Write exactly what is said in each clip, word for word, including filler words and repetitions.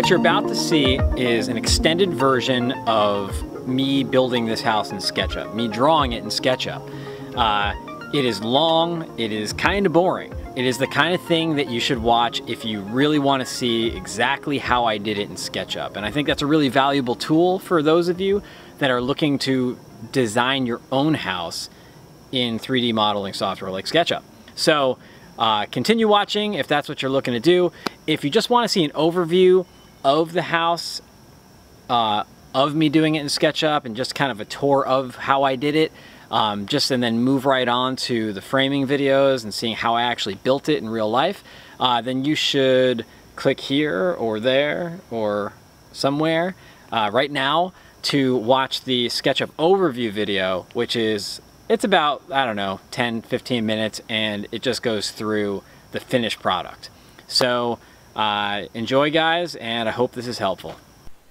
What you're about to see is an extended version of me building this house in SketchUp, me drawing it in SketchUp. Uh, it is long, it is kind of boring. It is the kind of thing that you should watch if you really want to see exactly how I did it in SketchUp. And I think that's a really valuable tool for those of you that are looking to design your own house in three D modeling software like SketchUp. So uh, continue watching if that's what you're looking to do. If you just want to see an overview of the house, uh, of me doing it in SketchUp, and just kind of a tour of how I did it, um, just and then move right on to the framing videos and seeing how I actually built it in real life, uh, then you should click here or there or somewhere uh, right now to watch the SketchUp overview video, which is, it's about, I don't know, ten, fifteen minutes, and it just goes through the finished product. So Uh, enjoy, guys, and I hope this is helpful.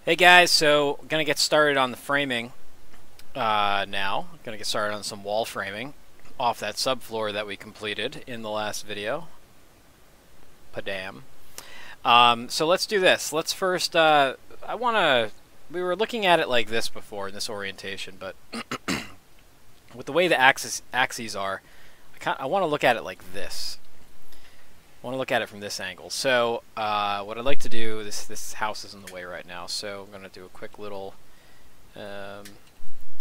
Hey guys, so gonna get started on the framing uh, now. Gonna get started on some wall framing off that subfloor that we completed in the last video. Padam. Um, so let's do this. Let's first, uh, I wanna, we were looking at it like this before in this orientation, but with the way the axis, axes are, I, can't, I wanna look at it like this. I want to look at it from this angle. So uh, what I'd like to do, this this house is in the way right now, so I'm going to do a quick little, um,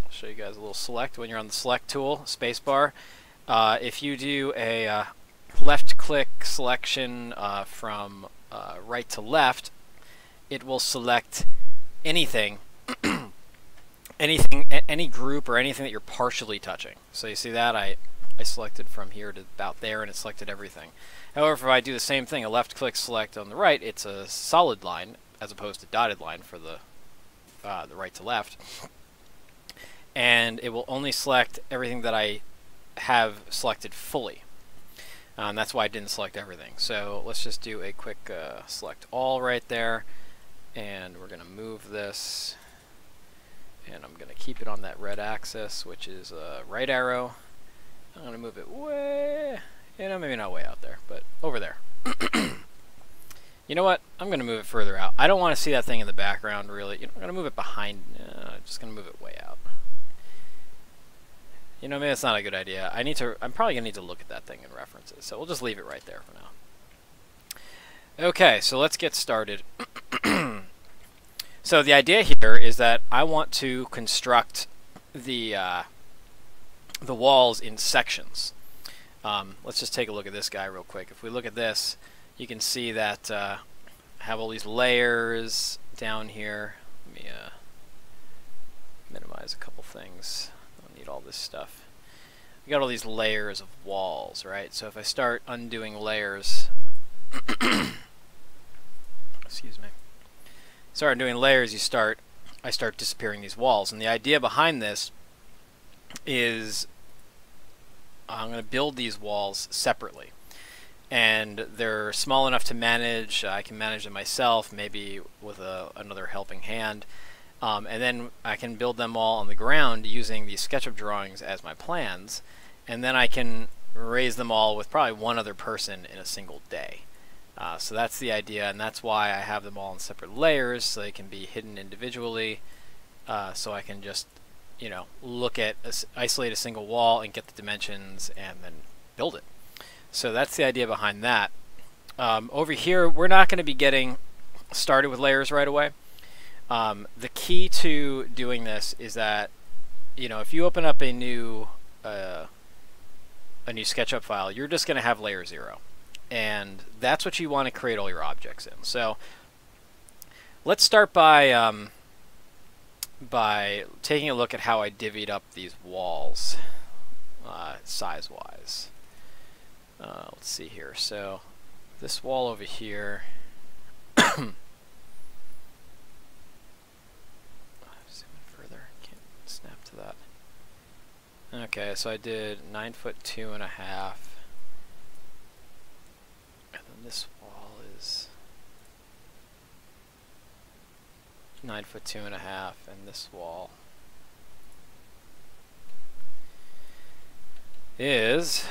I'll show you guys a little select. When you're on the select tool, spacebar, uh, if you do a uh, left click selection uh, from uh, right to left, it will select anything, anything, any group or anything that you're partially touching. So you see that I, I selected from here to about there, and it selected everything. However, if I do the same thing, a left-click select on the right, it's a solid line as opposed to dotted line for the uh, the right to left, and it will only select everything that I have selected fully. Um, that's why I didn't select everything. So let's just do a quick uh, select all right there, and we're gonna move this, and I'm gonna keep it on that red axis, which is a uh, right arrow. I'm gonna move it way. You know, maybe not way out there, but over there. You know what? I'm going to move it further out. I don't want to see that thing in the background, really. You know, I'm going to move it behind. Uh, I'm just going to move it way out. You know, maybe that's not a good idea. I need to. I'm probably going to need to look at that thing in references, so we'll just leave it right there for now. Okay, so let's get started. So the idea here is that I want to construct the, uh, the walls in sections. Um, let's just take a look at this guy real quick. If we look at this, you can see that uh, I have all these layers down here. Let me uh, minimize a couple things. I don't need all this stuff. We got all these layers of walls, right? So if I start undoing layers, excuse me, start undoing layers, you start, I start disappearing these walls. And the idea behind this is, I'm going to build these walls separately, and they're small enough to manage. I can manage them myself, maybe with a, another helping hand, um, and then I can build them all on the ground using these SketchUp drawings as my plans, and then I can raise them all with probably one other person in a single day. Uh, so that's the idea, and that's why I have them all in separate layers, so they can be hidden individually, uh, so I can just you know, look at, a, isolate a single wall and get the dimensions and then build it. So that's the idea behind that. Um, over here, we're not going to be getting started with layers right away. Um, the key to doing this is that, you know, if you open up a new, uh, a new SketchUp file, you're just going to have layer zero. And that's what you want to create all your objects in. So let's start by, um, by taking a look at how I divvied up these walls uh, size-wise. Uh, let's see here. So this wall over here, zoom in further. Can't snap to that. Okay, so I did nine foot two and a half, and then this wall is nine foot two and a half, and this wall is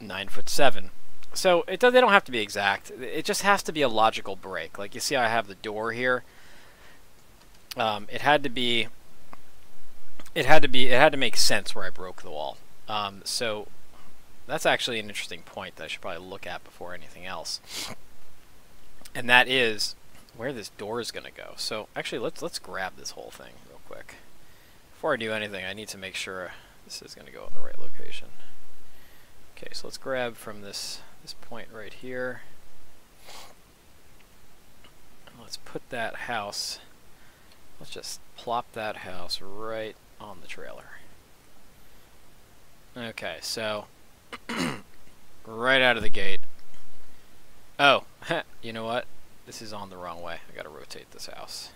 nine foot seven. So it does, they don't have to be exact. It just has to be a logical break. Like you see, I have the door here. Um, it had to be. It had to be. It had to make sense where I broke the wall. Um, so that's actually an interesting point that I should probably look at before anything else. And that is where this door is going to go. So actually, let's let's grab this whole thing real quick. Before I do anything, I need to make sure this is going to go in the right location. Okay, so let's grab from this. This point right here, and let's put that house, let's just plop that house right on the trailer. Okay, so right out of the gate, oh, you know what, this is on the wrong way, I gotta rotate this house.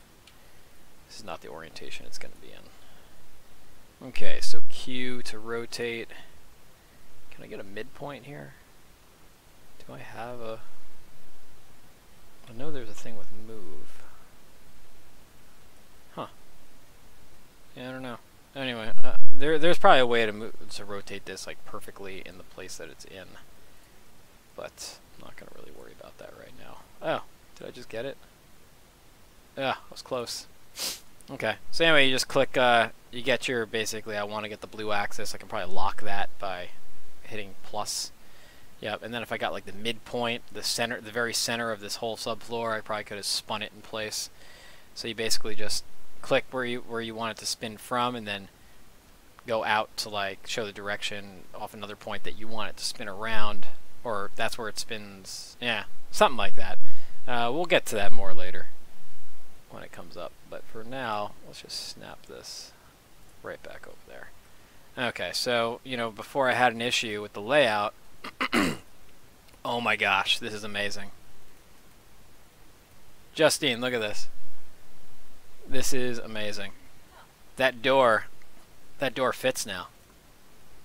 This is not the orientation it's gonna be in. Okay, so Q to rotate. Can I get a midpoint here? Do I have a... I know there's a thing with move. Huh. Yeah, I don't know. Anyway, uh, there, there's probably a way to move, to rotate this like perfectly in the place that it's in. But I'm not going to really worry about that right now. Oh, did I just get it? Yeah, I was close. Okay. So anyway, you just click, uh, you get your, basically, I want to get the blue axis. I can probably lock that by hitting plus. Yeah, and then if I got like the midpoint, the center, the very center of this whole subfloor, I probably could have spun it in place. So you basically just click where you where you want it to spin from, and then go out to like show the direction off another point that you want it to spin around, or that's where it spins. Yeah, something like that. Uh, we'll get to that more later when it comes up. But for now, let's just snap this right back over there. Okay, so you know before I had an issue with the layout. Oh my gosh, this is amazing. Justine, look at this. This is amazing. That door, that door fits now.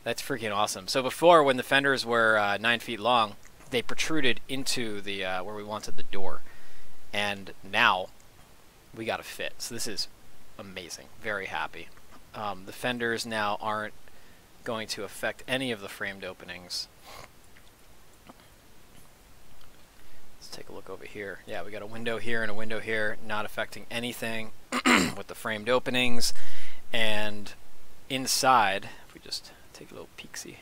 That's freaking awesome. So before, when the fenders were uh, nine feet long, they protruded into the uh, where we wanted the door. And now we got a fit. So this is amazing. Very happy. Um, the fenders now aren't going to affect any of the framed openings. Let's take a look over here. Yeah, we got a window here and a window here, not affecting anything with the framed openings. And inside, if we just take a little peek-see,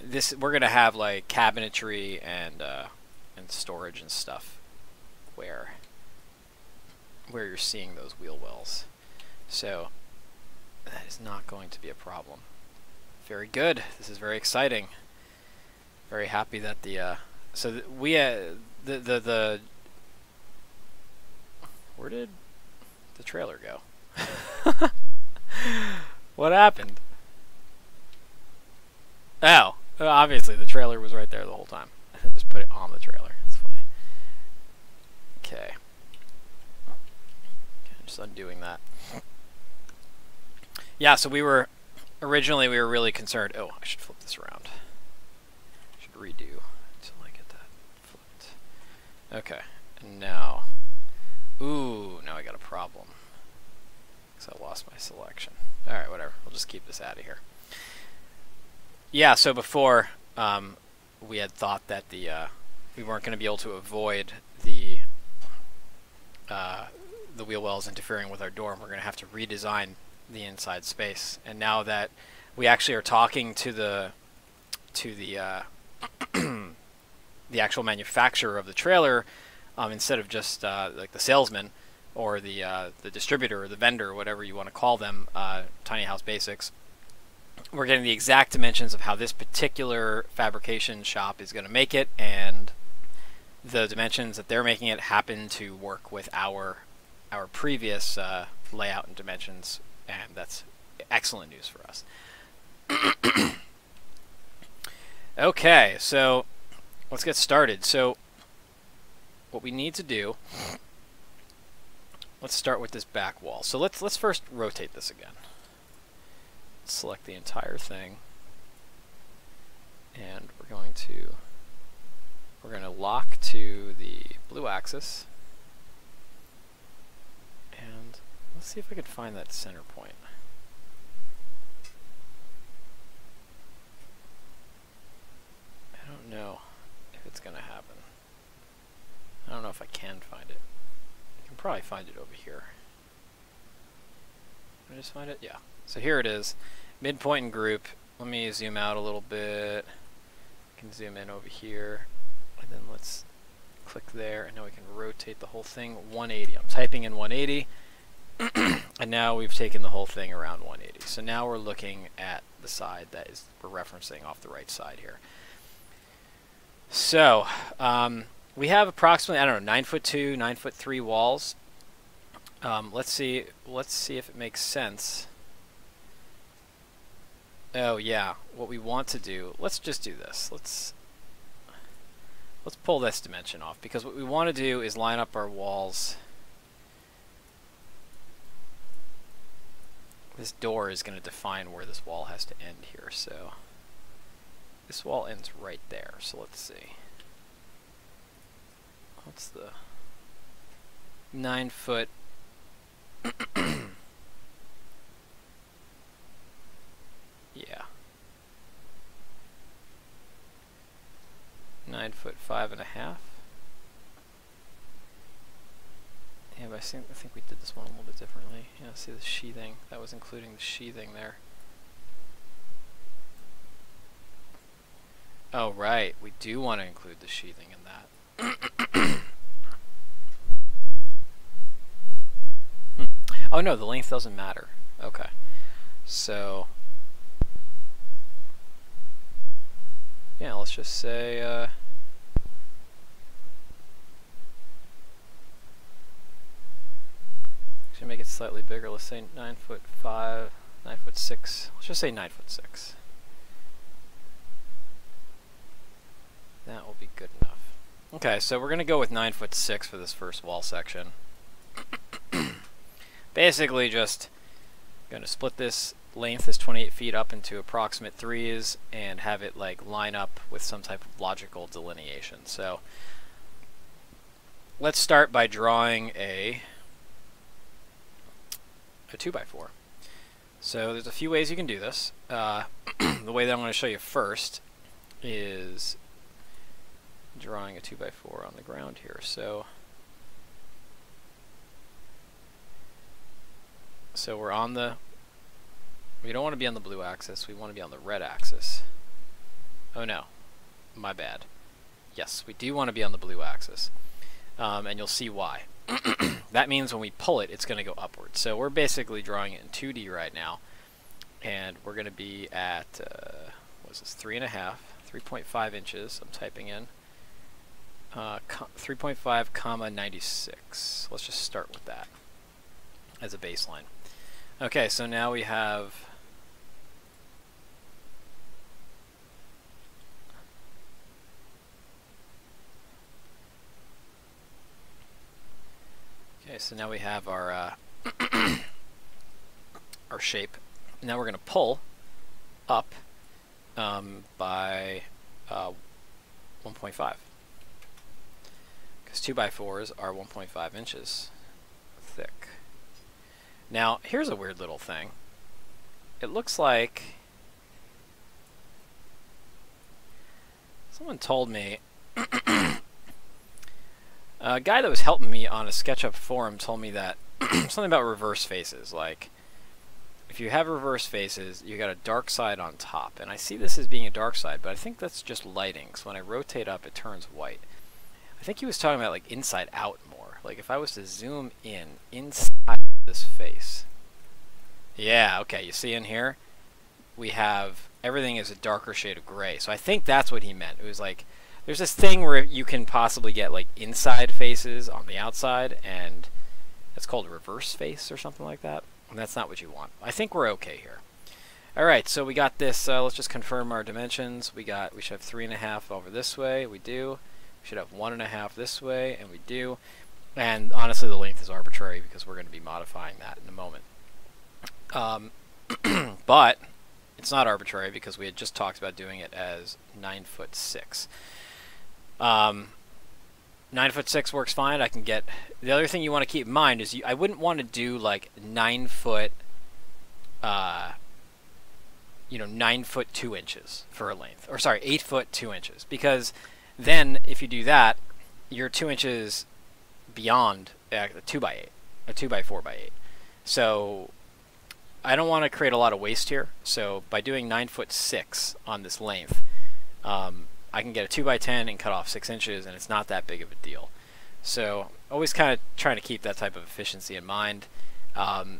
this we're gonna have like cabinetry and uh, and storage and stuff where where you're seeing those wheel wells. So that is not going to be a problem. Very good. This is very exciting. Very happy that the uh, so th we uh, the the the where did the trailer go? What happened? Oh, obviously the trailer was right there the whole time. I just put it on the trailer. It's funny. Okay, I'm just undoing that. Yeah, so we were, originally we were really concerned, oh, I should flip this around. I should redo until I get that flipped. Okay, and now, ooh, now I got a problem. Because I lost my selection. Alright, whatever, we'll just keep this out of here. Yeah, so before, um, we had thought that the, uh, we weren't going to be able to avoid the, uh, the wheel wells interfering with our door, and we're going to have to redesign the inside space. And now that we actually are talking to the to the uh, the actual manufacturer of the trailer, um, instead of just uh, like the salesman or the uh, the distributor or the vendor, whatever you want to call them, uh, Tiny House Basics, we're getting the exact dimensions of how this particular fabrication shop is going to make it, and the dimensions that they're making it happen to work with our our previous uh, layout and dimensions. And that's excellent news for us. Okay, so let's get started. So what we need to do, let's start with this back wall. So let's let's first rotate this again. Select the entire thing, and we're going to we're going to lock to the blue axis. And let's see if I can find that center point. I probably find it over here. Did I just find it? Yeah. So here it is. Midpoint and group. Let me zoom out a little bit. I can zoom in over here. And then let's click there. And now we can rotate the whole thing one eighty. I'm typing in one eighty. And now we've taken the whole thing around one eighty. So now we're looking at the side that is we're referencing off the right side here. So um, we have approximately, I don't know, nine foot two, nine foot three walls. Um, let's see. Let's see if it makes sense. Oh yeah, what we want to do. Let's just do this. Let's let's pull this dimension off, because what we want to do is line up our walls. This door is going to define where this wall has to end here, so this wall ends right there. So let's see. What's the nine foot? Yeah. Nine foot five and a half. Yeah, but I think, I think we did this one a little bit differently. Yeah, see the sheathing. That was including the sheathing there. Oh, right. We do want to include the sheathing in that. hmm. Oh, no, the length doesn't matter. Okay. So, yeah, let's just say... Uh, Should make it slightly bigger. Let's say nine foot five, nine foot six. Let's just say nine foot six. That will be good enough. Okay, so we're gonna go with nine foot six for this first wall section. Basically, just gonna split this length, this twenty-eight feet, up into approximate threes and have it like line up with some type of logical delineation. So let's start by drawing a. a two by four. So there's a few ways you can do this. Uh, the way that I'm going to show you first is drawing a two by four on the ground here. So, so we're on the, we don't want to be on the blue axis, we want to be on the red axis. Oh no, my bad. Yes, we do want to be on the blue axis. Um, and you'll see why. That means when we pull it, it's going to go upward. So we're basically drawing it in two D right now, and we're going to be at uh, what is this? Three and a half, three point five inches. I'm typing in uh, three point five comma ninety six. Let's just start with that as a baseline. Okay, so now we have. Okay, so now we have our uh, our shape. Now we're going to pull up um, by uh, one point five, because two by fours are one point five inches thick. Now here's a weird little thing. It looks like someone told me a guy that was helping me on a SketchUp forum told me that something about reverse faces. Like, if you have reverse faces, you got a dark side on top. And I see this as being a dark side, but I think that's just lighting. So when I rotate up, it turns white. I think he was talking about like inside out more. Like if I was to zoom in inside this face. Yeah, okay, you see in here? We have everything is a darker shade of gray. So I think that's what he meant. It was like, there's this thing where you can possibly get like inside faces on the outside, and it's called a reverse face or something like that, and that's not what you want. I think we're okay here. Alright, so we got this, uh, let's just confirm our dimensions. We got, we should have three and a half over this way, we do. We should have one and a half this way, and we do. And honestly the length is arbitrary because we're going to be modifying that in a moment. Um, but it's not arbitrary because we had just talked about doing it as nine foot six. Um, nine foot six works fine. I can get the other thing you want to keep in mind is you, I wouldn't want to do like nine foot, uh, you know, nine foot two inches for a length, or sorry, eight foot two inches, because then if you do that, your two inches beyond a two by eight, a two by four by eight. So I don't want to create a lot of waste here. So by doing nine foot six on this length, um, I can get a two by ten and cut off six inches, and it's not that big of a deal. So always kind of trying to keep that type of efficiency in mind. Um,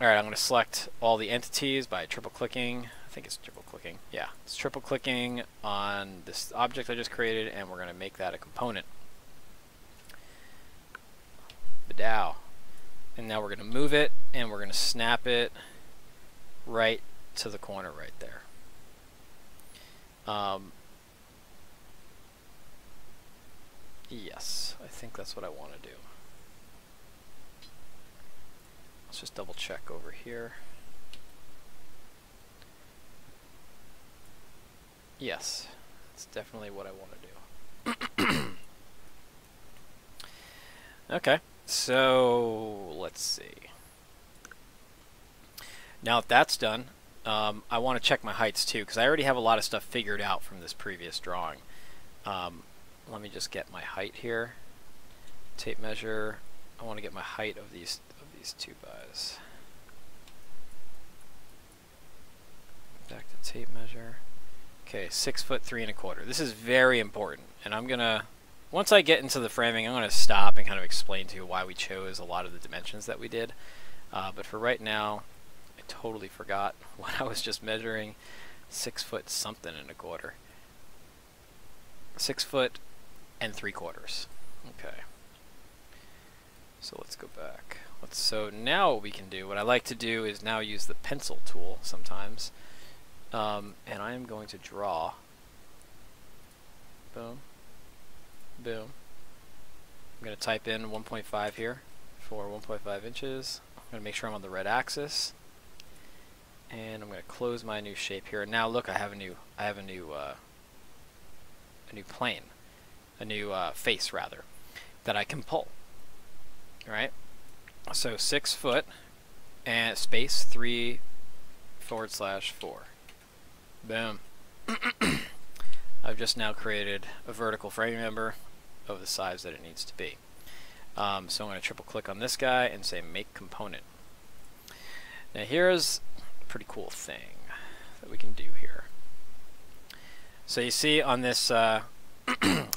all right, I'm going to select all the entities by triple clicking. I think it's triple clicking. Yeah, it's triple clicking on this object I just created, and we're going to make that a component. Badow. And now we're going to move it, and we're going to snap it right to the corner right there. Um, yes, I think that's what I want to do. Let's just double check over here. Yes, that's definitely what I want to do. Okay, so let's see. Now that that's done, um, I want to check my heights too, because I already have a lot of stuff figured out from this previous drawing. Um, let me just get my height here. Tape measure. I want to get my height of these of these two buys. Back to tape measure. Okay, six foot three and a quarter. This is very important, and I'm gonna, once I get into the framing, I'm gonna stop and kind of explain to you why we chose a lot of the dimensions that we did. Uh, but for right now, I totally forgot what I was just measuring. Six foot something and a quarter. Six foot and three quarters. Okay. So let's go back. Let's, so now what we can do, what I like to do is now use the pencil tool sometimes. Um, and I am going to draw, boom, boom, I'm going to type in one point five here for one point five inches, I'm going to make sure I'm on the red axis, and I'm going to close my new shape here, and now look, I have a new, I have a new, uh, a new plane, a new uh, face rather, that I can pull, alright, so six foot, and space three forward slash four. Boom. I've just now created a vertical frame member of the size that it needs to be. Um, so I'm going to triple click on this guy and say make component. Now here's a pretty cool thing that we can do here. So you see on this, uh,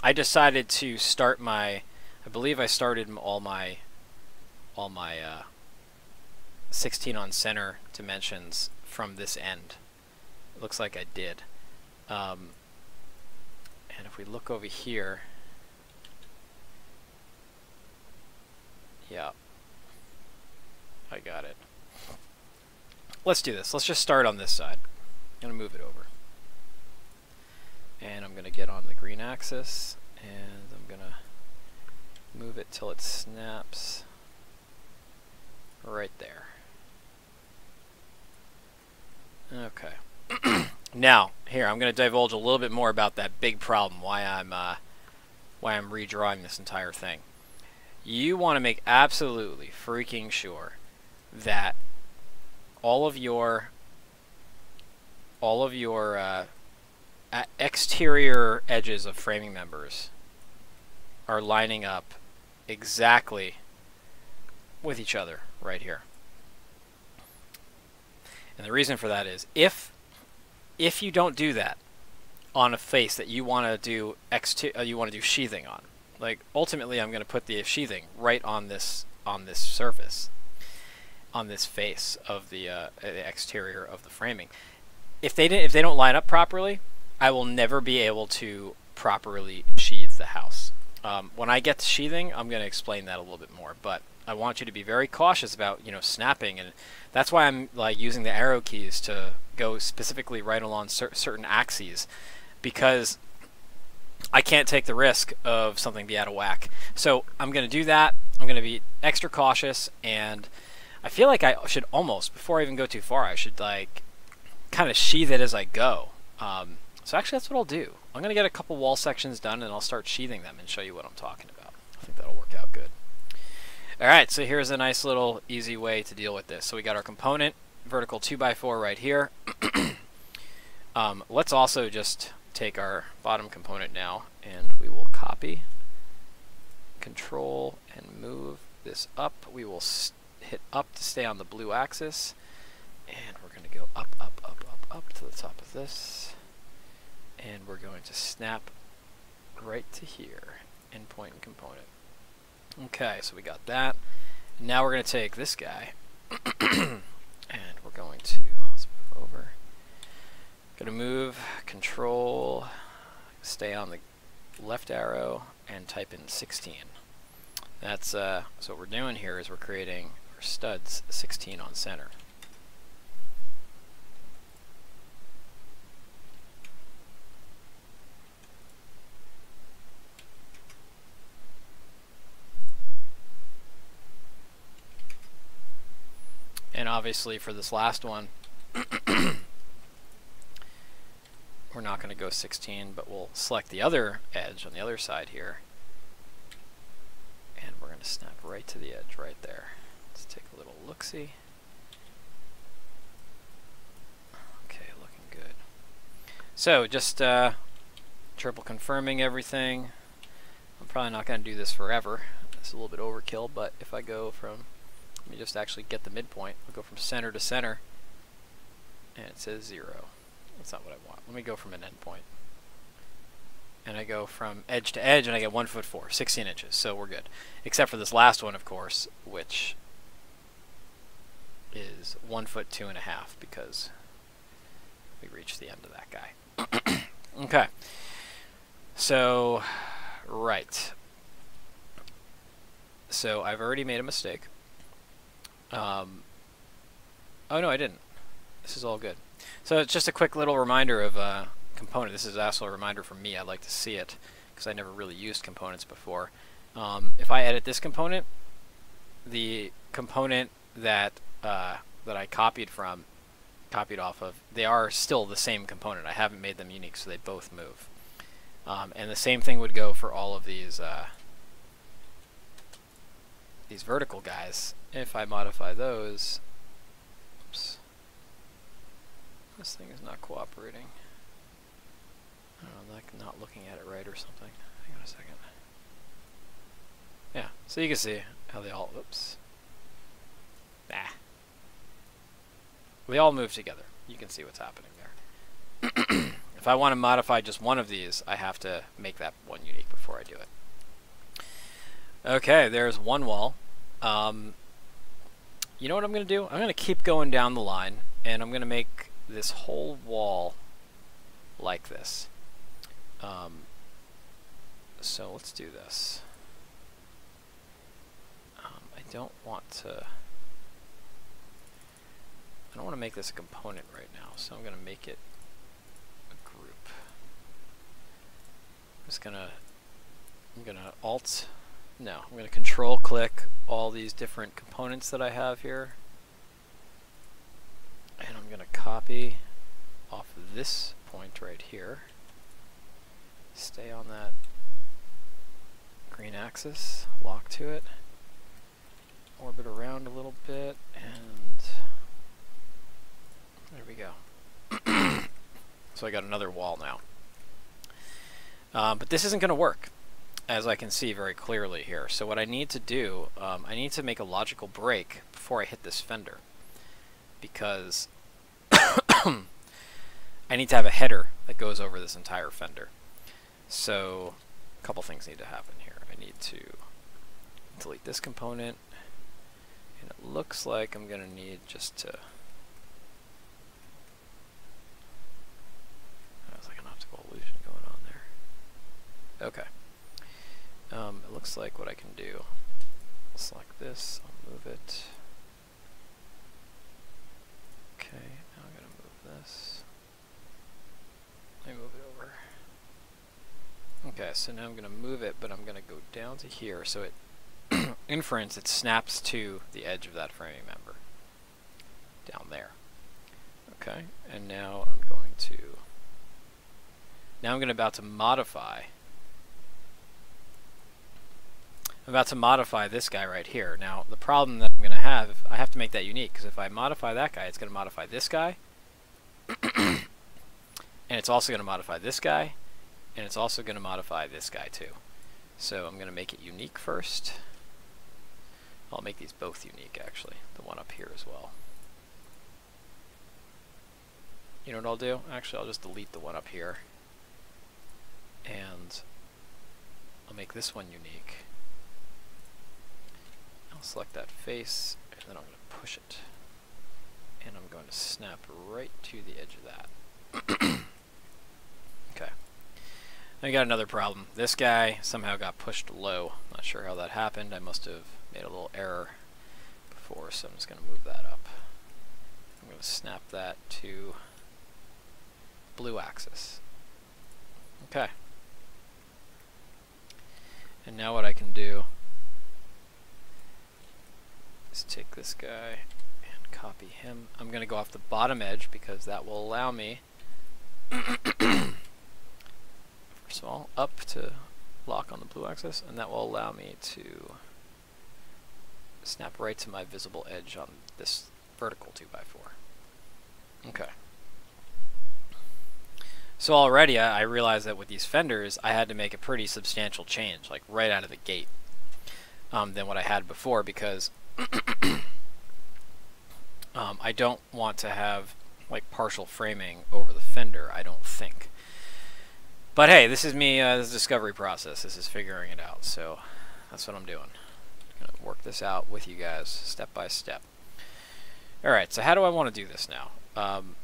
I decided to start my, I believe I started all my, all my uh, sixteen on center dimensions from this end. It looks like I did. Um, and if we look over here, yeah, I got it. Let's do this. Let's just start on this side. I'm going to move it over. And I'm going to get on the green axis, and I'm going to move it till it snaps right there. Okay. Now, here, I'm going to divulge a little bit more about that big problem, why I'm, uh, why I'm redrawing this entire thing. You want to make absolutely freaking sure that all of your, all of your uh, exterior edges of framing members are lining up exactly with each other right here. And the reason for that is if if you don't do that on a face that you want to do exter you want to do sheathing on, like ultimately I'm going to put the sheathing right on this on this surface, on this face of the, uh, the exterior of the framing. If they didn't, if they don't line up properly, I will never be able to properly sheathe the house. Um, when I get to sheathing, I'm going to explain that a little bit more, but I want you to be very cautious about, you know, snapping, and that's why I'm like using the arrow keys to go specifically right along cer certain axes, because I can't take the risk of something be out of whack. So I'm going to do that. I'm going to be extra cautious, and I feel like I should almost, before I even go too far, I should like kind of sheathe it as I go. Um, so actually that's what I'll do. I'm going to get a couple wall sections done, and I'll start sheathing them and show you what I'm talking about. I think that'll work out good. Alright, so here's a nice little easy way to deal with this. So we got our component, vertical two by four right here. um, let's also just take our bottom component now, and we will copy control and move this up. We will hit up to stay on the blue axis, and we're going to go up, up, up, up, up to the top of this, and we're going to snap right to here, endpoint and component. Okay, so we got that. Now we're going to take this guy, and we're going to, let's move over, going to move, control, stay on the left arrow, and type in sixteen. That's uh, so what we're doing here is we're creating our studs sixteen on center. And obviously for this last one, we're not going to go sixteen, but we'll select the other edge on the other side here. And we're going to snap right to the edge right there. Let's take a little look-see. Okay, looking good. So just uh, triple confirming everything. I'm probably not going to do this forever. It's a little bit overkill, but if I go from, let me just actually get the midpoint. I'll go from center to center, and it says zero. That's not what I want. Let me go from an endpoint. And I go from edge to edge, and I get one foot four, sixteen inches. So we're good, except for this last one, of course, which is one foot two and a half because we reached the end of that guy. Okay. So, right. So I've already made a mistake. Um. Oh no, I didn't. This is all good. So it's just a quick little reminder of uh, component. This is also a reminder for me. I like to see it because I never really used components before. Um, if I edit this component, the component that uh, that I copied from, copied off of, they are still the same component. I haven't made them unique, so they both move. Um, and the same thing would go for all of these uh, these vertical guys. If I modify those, oops. This thing is not cooperating. I don't know, I'm like not looking at it right or something. Hang on a second. Yeah, so you can see how they all, oops. Nah. They all move together. You can see what's happening there. If I want to modify just one of these, I have to make that one unique before I do it. Okay, there's one wall. Um, you know what I'm going to do? I'm going to keep going down the line, and I'm going to make this whole wall like this. Um, so let's do this. Um, I don't want to I don't want to make this a component right now, so I'm going to make it a group. I'm just going to I'm going to alt no, I'm going to control click all these different components that I have here. And I'm going to copy off this point right here, stay on that green axis, lock to it, orbit around a little bit, and there we go. So I got another wall now. Um, but this isn't going to work, as I can see very clearly here. So what I need to do, um, I need to make a logical break before I hit this fender, because I need to have a header that goes over this entire fender. So a couple things need to happen here. I need to delete this component, and it looks like I'm going to need just to, that was like an optical illusion going on there. Okay. Um, it looks like what I can do, select this, I'll move it. Okay, now I'm going to move this. Let me move it over. Okay, so now I'm going to move it, but I'm going to go down to here. So it, inference, it snaps to the edge of that framing member. Down there. Okay, and now I'm going to, now I'm going to about to modify. I'm about to modify this guy right here. Now, the problem that I'm going to have, I have to make that unique, because if I modify that guy, it's going to modify this guy, and it's also going to modify this guy, and it's also going to modify this guy too. So I'm going to make it unique first. I'll make these both unique, actually, the one up here as well. You know what I'll do? Actually, I'll just delete the one up here, and I'll make this one unique. I'll select that face, and then I'm going to push it, and I'm going to snap right to the edge of that. Okay. I got another problem. This guy somehow got pushed low. Not sure how that happened. I must have made a little error before, so I'm just going to move that up. I'm going to snap that to blue axis. Okay. And now what I can do is take this guy and copy him. I'm going to go off the bottom edge because that will allow me first of all up to lock on the blue axis, and that will allow me to snap right to my visible edge on this vertical two by four. Okay. So already I realized that with these fenders I had to make a pretty substantial change, like right out of the gate, um, than what I had before, because um, I don't want to have like partial framing over the fender, I don't think. But hey, this is me, uh, this is a discovery process, this is figuring it out, so that's what I'm doing. I'm gonna work this out with you guys step by step. Alright, so how do I want to do this now? Um,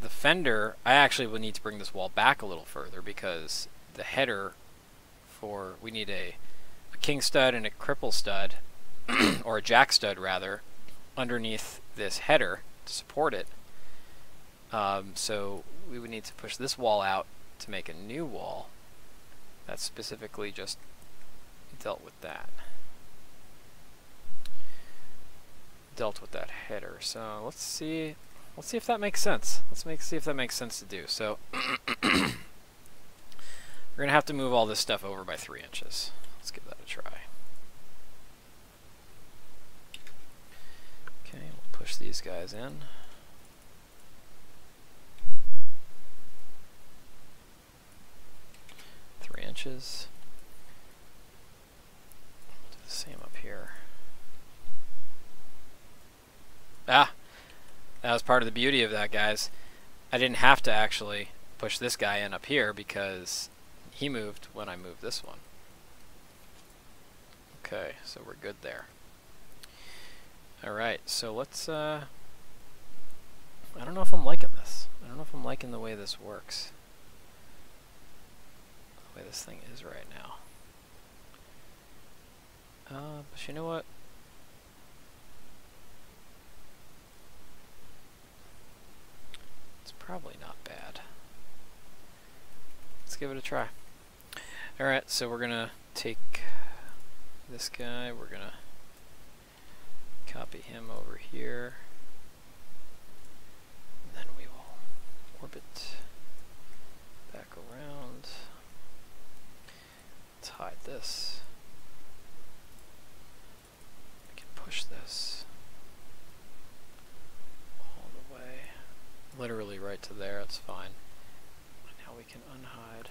the fender, I actually would need to bring this wall back a little further, because the header for, we need a, a king stud and a cripple stud, or a jack stud rather, underneath this header to support it. Um, so we would need to push this wall out to make a new wall that specifically just dealt with that. Dealt with that header. So let's see. Let's see if that makes sense. Let's make see if that makes sense to do. So we're gonna have to move all this stuff over by three inches. Let's give that a try. Okay, we'll push these guys in. Three inches. We'll do the same up here. Ah, that was part of the beauty of that, guys. I didn't have to actually push this guy in up here because he moved when I moved this one. Okay, so we're good there. Alright, so let's, uh, I don't know if I'm liking this. I don't know if I'm liking the way this works. The way this thing is right now. Uh, but you know what? Probably not bad. Let's give it a try. Alright, so we're gonna take this guy, we're gonna copy him over here, and then we will orbit back around. Let's hide this. I can push this all the way. Literally right to there, that's fine. Now we can unhide.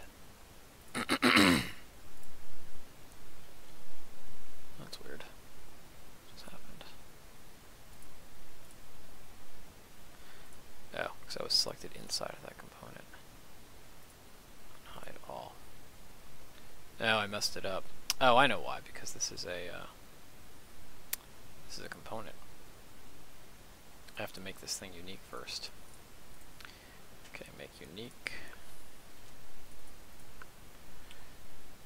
That's weird. What just happened? Oh, because I was selected inside of that component. Unhide all. Oh, I messed it up. Oh, I know why, because this is a uh, this is a component. I have to make this thing unique first. Okay, make unique.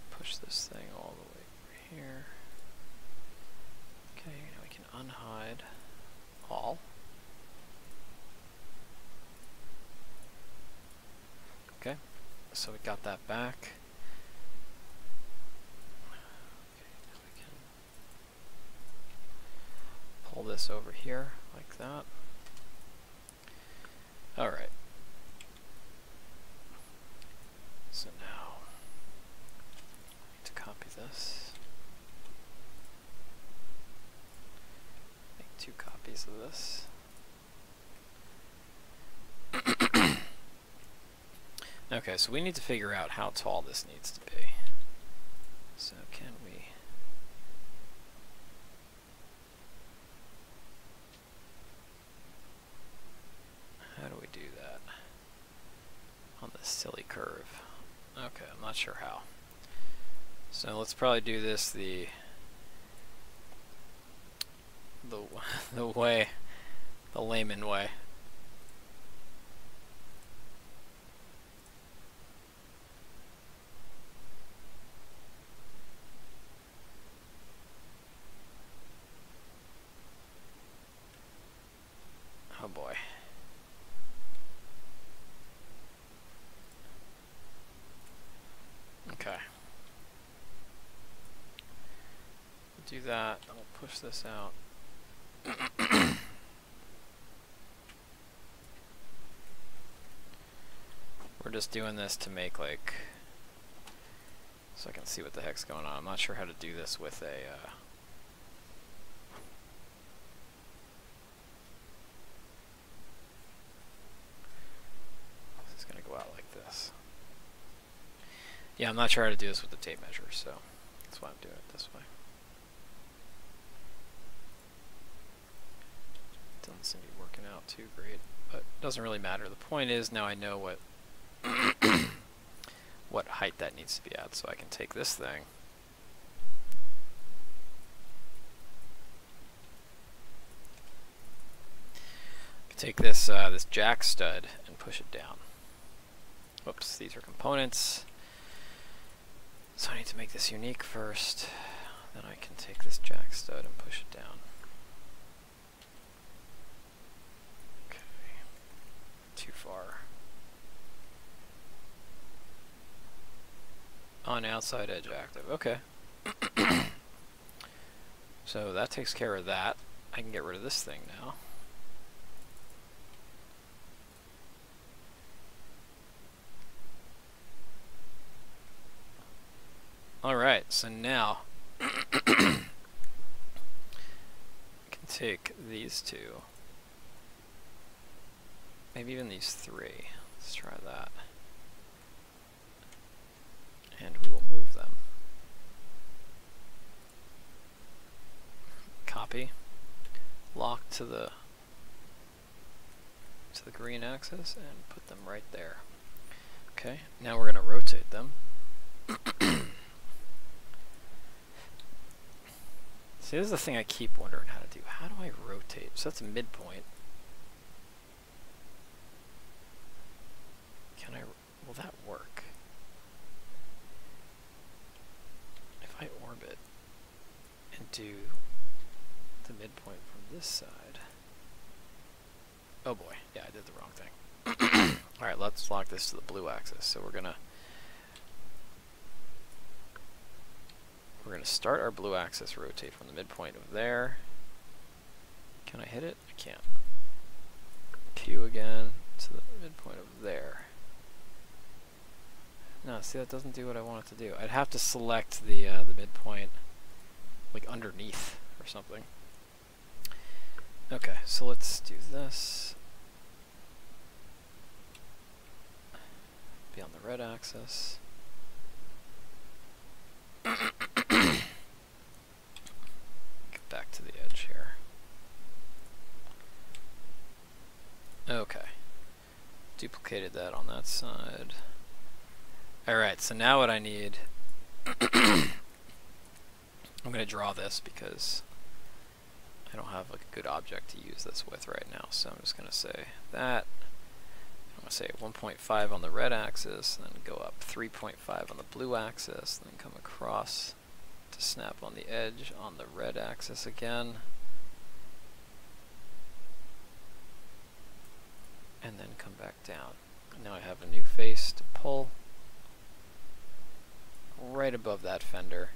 Push this thing all the way over here. Okay, now we can unhide all. Okay, so we got that back. Okay, now we can pull this over here like that. All right. So now, I need to copy this, make two copies of this. Okay, so we need to figure out how tall this needs to be. So can we? How do we do that? On this silly curve. Okay, I'm not sure how. So let's probably do this the the the way, the layman way. Oh boy. Okay. Do that. I'll push this out. We're just doing this to make, like, so I can see what the heck's going on. I'm not sure how to do this with a uh, this is going to go out like this. Yeah, I'm not sure how to do this with the tape measure, so that's why I'm doing it this way. Doesn't seem to be working out too great, but it doesn't really matter. The point is now I know what what height that needs to be at, so I can take this thing take this uh, this jack stud and push it down. Whoops, these are components, so I need to make this unique first, then I can take this jack stud and push it down. Too far. On outside edge active. Okay. So that takes care of that. I can get rid of this thing now. Alright, so now I can take these two. Maybe even these three. Let's try that. And we will move them. Copy. Lock to the to the green axis and put them right there. Okay, now we're going to rotate them. See, this is the thing I keep wondering how to do. How do I rotate? So that's a midpoint. Can I, will that work? If I orbit and do the midpoint from this side. Oh boy, yeah, I did the wrong thing. Alright, let's lock this to the blue axis. So we're gonna we're gonna start our blue axis, rotate from the midpoint of there. Can I hit it? I can't. Q again to the midpoint of there. No, see, that doesn't do what I want it to do. I'd have to select the uh, the midpoint, like underneath or something. Okay, so let's do this. Be on the red axis. Get back to the edge here. Okay. Duplicated that on that side. Alright, so now what I need, I'm going to draw this because I don't have like a good object to use this with right now, so I'm just going to say that, I'm going to say one point five on the red axis, and then go up three point five on the blue axis, and then come across to snap on the edge on the red axis again, and then come back down. Now I have a new face to pull. Right above that fender.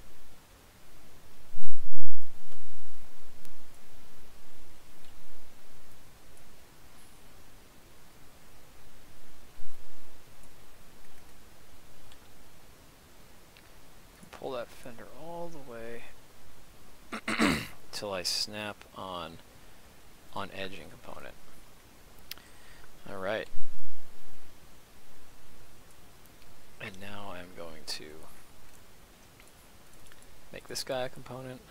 Pull that fender all the way till I snap on on edging component. All right. And now I'm going to Make this guy a component.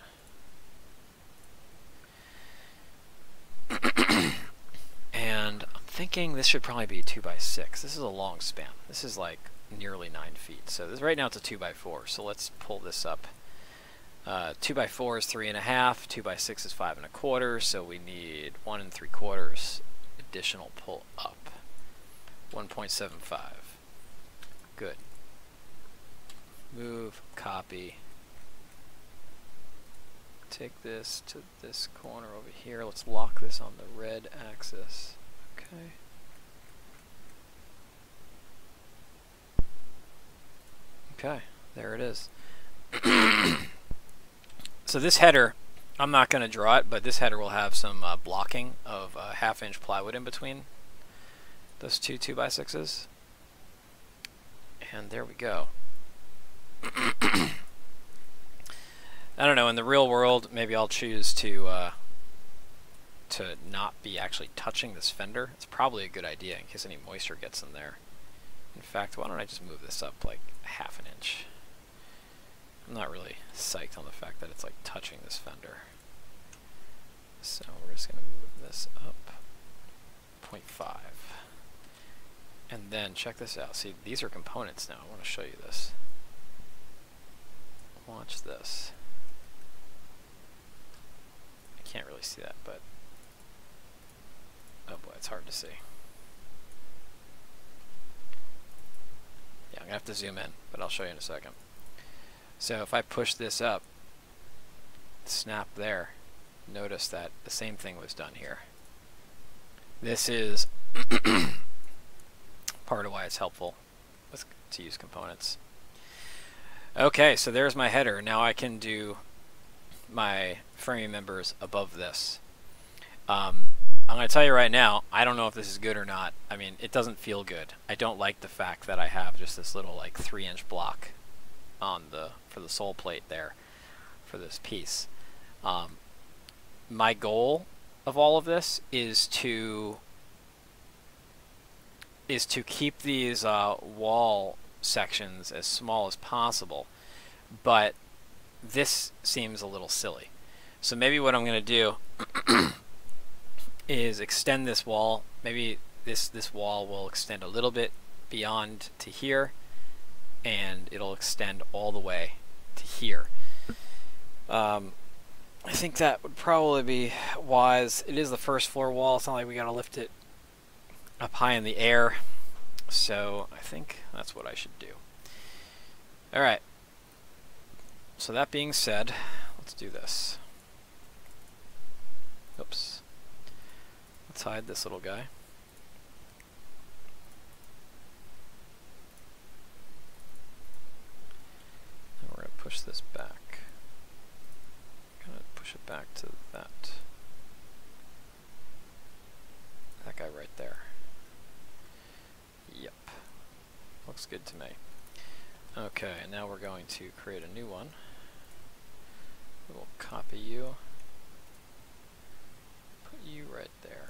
And I'm thinking this should probably be two by six. This is a long span. This is like nearly nine feet. So this, right now it's a two by four. So let's pull this up. Uh, two by four is three and a half. two by six is five and a quarter. So we need one and three quarters additional pull up. one point seven five. Good. Move, copy. Take this to this corner over here. Let's lock this on the red axis. Okay. Okay, there it is. So this header, I'm not going to draw it, but this header will have some uh, blocking of uh, half-inch plywood in between those two two by sixes. And there we go. I don't know, in the real world, maybe I'll choose to uh, to not be actually touching this fender. It's probably a good idea in case any moisture gets in there. In fact, why don't I just move this up like half an inch? I'm not really psyched on the fact that it's like touching this fender. So we're just going to move this up zero point five. And then check this out. See, these are components now. I want to show you this. Watch this. I can't really see that, but oh boy, it's hard to see. Yeah, I'm gonna have to zoom in, but I'll show you in a second. So if I push this up, snap there, notice that the same thing was done here. This is part of why it's helpful with, to use components. Okay, so there's my header. Now I can do my framing members above this. Um, I'm going to tell you right now, I don't know if this is good or not. I mean, it doesn't feel good. I don't like the fact that I have just this little like three inch block on the for the sole plate there for this piece. Um, my goal of all of this is to is to keep these uh, wall sections as small as possible, but this seems a little silly. So maybe what I'm going to do is extend this wall. Maybe this this wall will extend a little bit beyond to here, and it'll extend all the way to here. Um, I think that would probably be wise. It is the first floor wall. It's not like we got to lift it up high in the air. So I think that's what I should do. All right. So that being said, let's do this. Oops. Let's hide this little guy. And we're going to push this back. I'm going to push it back to that. That guy right there. Yep, looks good to me. Okay, now we're going to create a new one. We'll copy you, put you right there.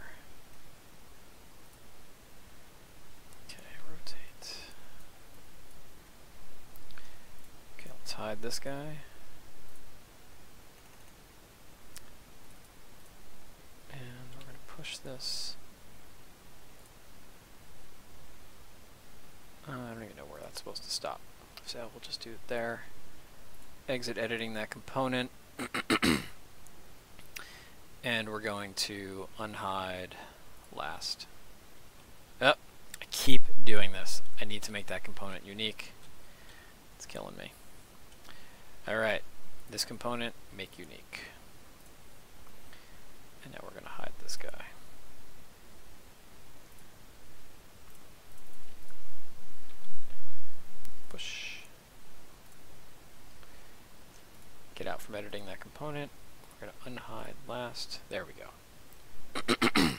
Okay, rotate. Okay, let's hide this guy. And we're going to push this. Uh, I don't even know where that's supposed to stop. So we'll just do it there. Exit editing that component. And we're going to unhide last. Oh, I keep doing this. I need to make that component unique. It's killing me. Alright, this component, make unique. And now we're going to hide this guy. Push. Get out from editing that component. We're going to unhide last. There we go.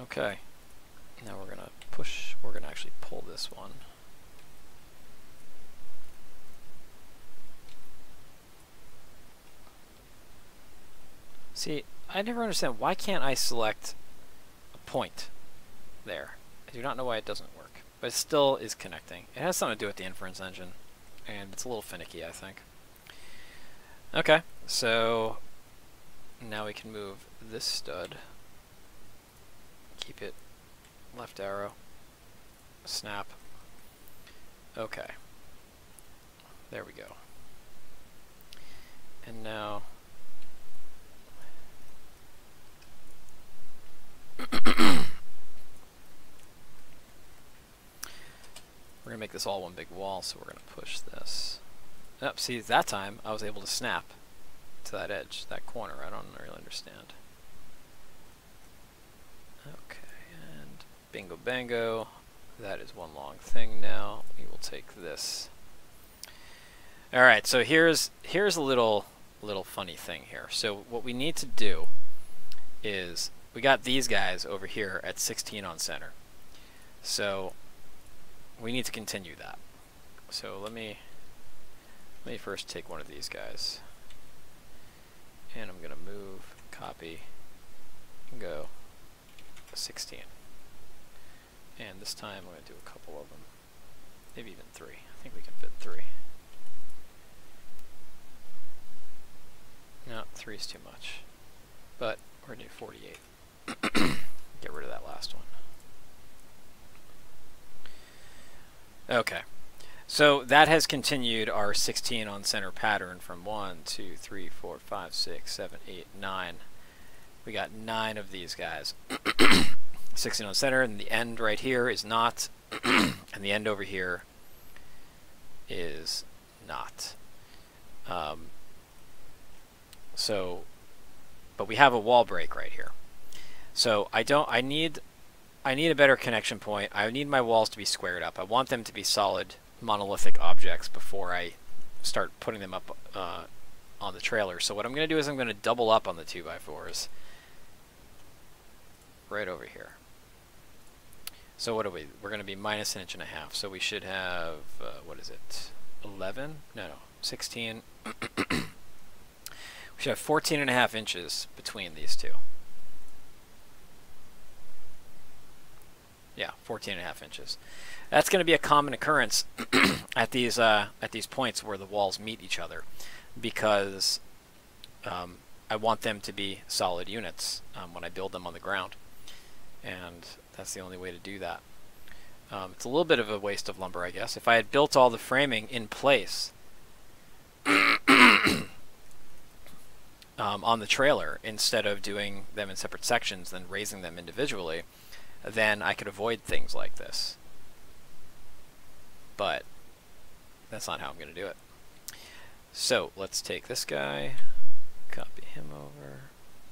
Okay. Now we're going to push. We're going to actually pull this one. See, I never understand, why can't I select a point there? I do not know why it doesn't work. But it still is connecting. It has something to do with the inference engine. and it's a little finicky, I think. Okay, so now we can move this stud, keep it left arrow, snap. Okay, there we go. And now we're gonna make this all one big wall, so we're gonna push this up. See, that time I was able to snap to that edge, that corner. I don't really understand. Okay, and bingo bango, that is one long thing now. We will take this. All right, so here's here's a little little funny thing here. So what we need to do is we got these guys over here at sixteen on center. So we need to continue that. So let me let me first take one of these guys, and I'm gonna move, copy, and go sixteen. And this time I'm gonna do a couple of them, maybe even three. I think we can fit three. No, three is too much. But we're gonna do forty-eight. Get rid of that last one. Okay, so that has continued our sixteen on center pattern from one, two, three, four, five, six, seven, eight, nine. We got nine of these guys. sixteen on center, and the end right here is not, and the end over here is not. Um, so, but we have a wall break right here. So I don't, I need... I need a better connection point. I need my walls to be squared up. I want them to be solid, monolithic objects before I start putting them up uh, on the trailer. So what I'm going to do is I'm going to double up on the two by fours right over here. So what are we? We're going to be minus an inch and a half. So we should have, uh, what is it, eleven? No, no, sixteen. We should have fourteen and a half inches between these two. Yeah, fourteen and a half inches. That's going to be a common occurrence at these uh, at these points where the walls meet each other, because um, I want them to be solid units um, when I build them on the ground, and that's the only way to do that. Um, it's a little bit of a waste of lumber, I guess. If I had built all the framing in place um, on the trailer instead of doing them in separate sections, then raising them individually, then I could avoid things like this. But that's not how I'm going to do it. So let's take this guy, copy him over.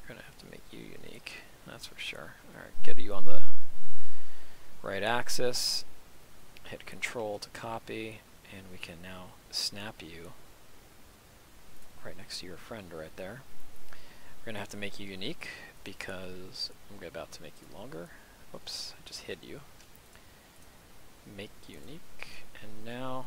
We're going to have to make you unique, that's for sure. All right, get you on the right axis, hit control to copy, and we can now snap you right next to your friend right there. We're going to have to make you unique because I'm about to make you longer. Whoops, I just hid you. Make unique, and now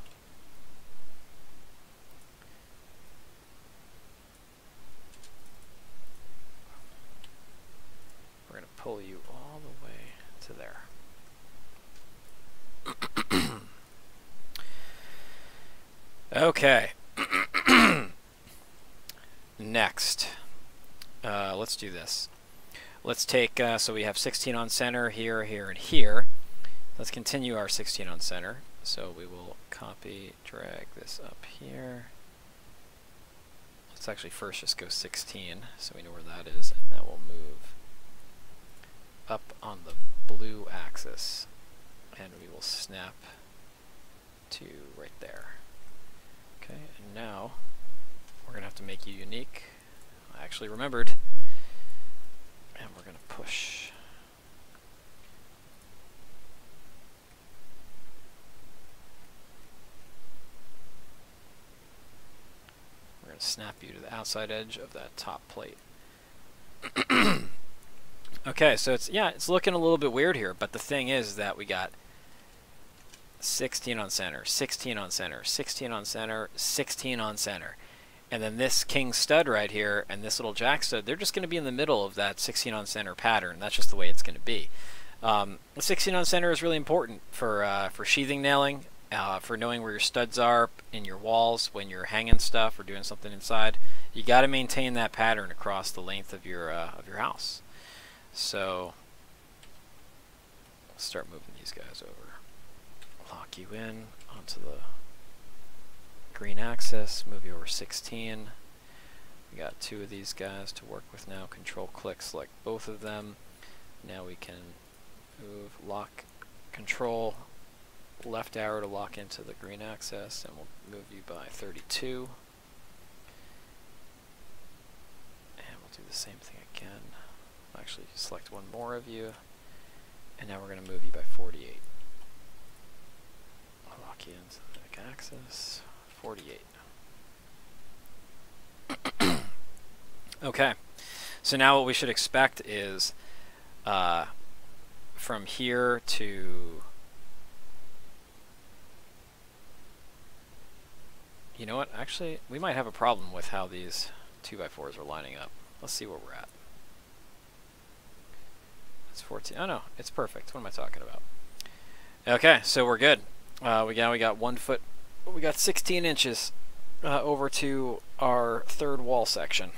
we're going to pull you all the way to there. Okay. Next, uh, let's do this. Let's take, uh, so we have sixteen on center here, here, and here. Let's continue our sixteen on center. So we will copy, drag this up here. Let's actually first just go sixteen, so we know where that is, and that will move up on the blue axis, and we will snap to right there. Okay, and now we're gonna have to make you unique. I actually remembered. And we're going to push. We're going to snap you to the outside edge of that top plate. Okay, so it's, yeah, it's looking a little bit weird here, but the thing is that we got sixteen on center, sixteen on center, sixteen on center, sixteen on center. And then this king stud right here and this little jack stud, they're just going to be in the middle of that sixteen on center pattern. That's just the way it's going to be. Um, sixteen on center is really important for uh, for sheathing nailing, uh, for knowing where your studs are in your walls when you're hanging stuff or doing something inside. You got to maintain that pattern across the length of your uh, of your house. So let's start moving these guys over. Lock you in onto the green axis. Move you over sixteen. We got two of these guys to work with now. Control click select both of them. Now we can move lock control left arrow to lock into the green axis, and we'll move you by thirty-two. And we'll do the same thing again. Actually select one more of you, and now we're going to move you by forty-eight. I'll lock you into the back axis. forty-eight. Okay, so now what we should expect is uh, from here to, you know what, actually we might have a problem with how these two by fours are lining up. Let's see where we're at. It's fourteen, oh no, it's perfect. What am I talking about? Okay, so we're good. Uh, we, got, we got one foot, we got sixteen inches uh, over to our third wall section.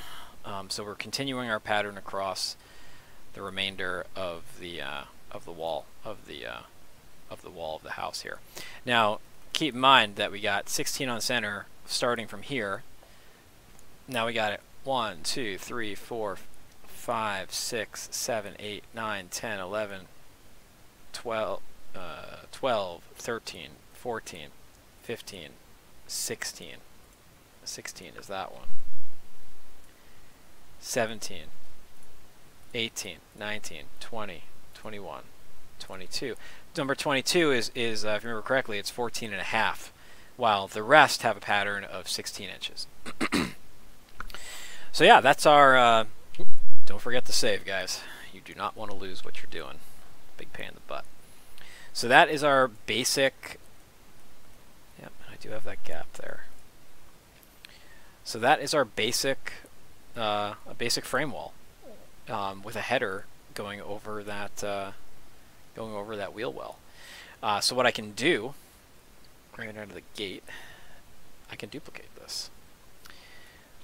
Um, so we're continuing our pattern across the remainder of the uh, of the wall of the uh, of the wall of the house here. Now, keep in mind that we got sixteen on center starting from here. Now we got it one, two, three, four, five, six, seven, eight, nine, ten, eleven, twelve, uh, twelve, thirteen, fourteen, fifteen, sixteen. sixteen is that one. seventeen, eighteen, nineteen, twenty, twenty-one, twenty-two. Number twenty-two is, is uh, if you remember correctly, it's fourteen and a half, while the rest have a pattern of sixteen inches. So yeah, that's our, uh, don't forget to save, guys. You do not want to lose what you're doing. Big pain in the butt. So that is our basic, yep, I do have that gap there. So that is our basic, Uh, a basic frame wall um, with a header going over that uh, going over that wheel well. Uh, so what I can do right out of the gate, I can duplicate this.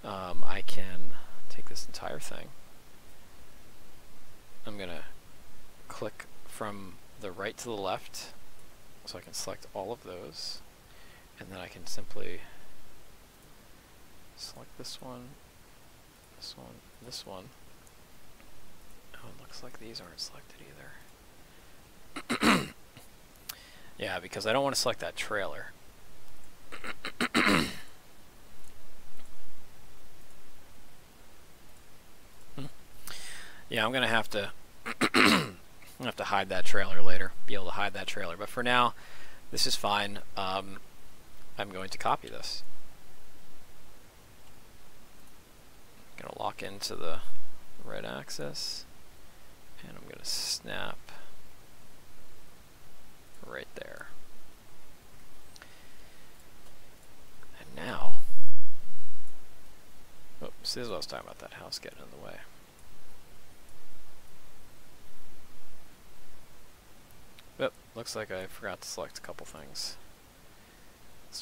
Um, I can take this entire thing. I'm gonna click from the right to the left, so I can select all of those, and then I can simply select this one. This one, this one. Oh, it looks like these aren't selected either. Yeah, because I don't want to select that trailer. Hmm. Yeah, I'm gonna have to have to hide that trailer later. Be able to hide that trailer, but for now, this is fine. Um, I'm going to copy this. Going to lock into the red axis, and I'm going to snap right there. And now, oops, this is what I was talking about, that house getting in the way. But looks like I forgot to select a couple things. Let's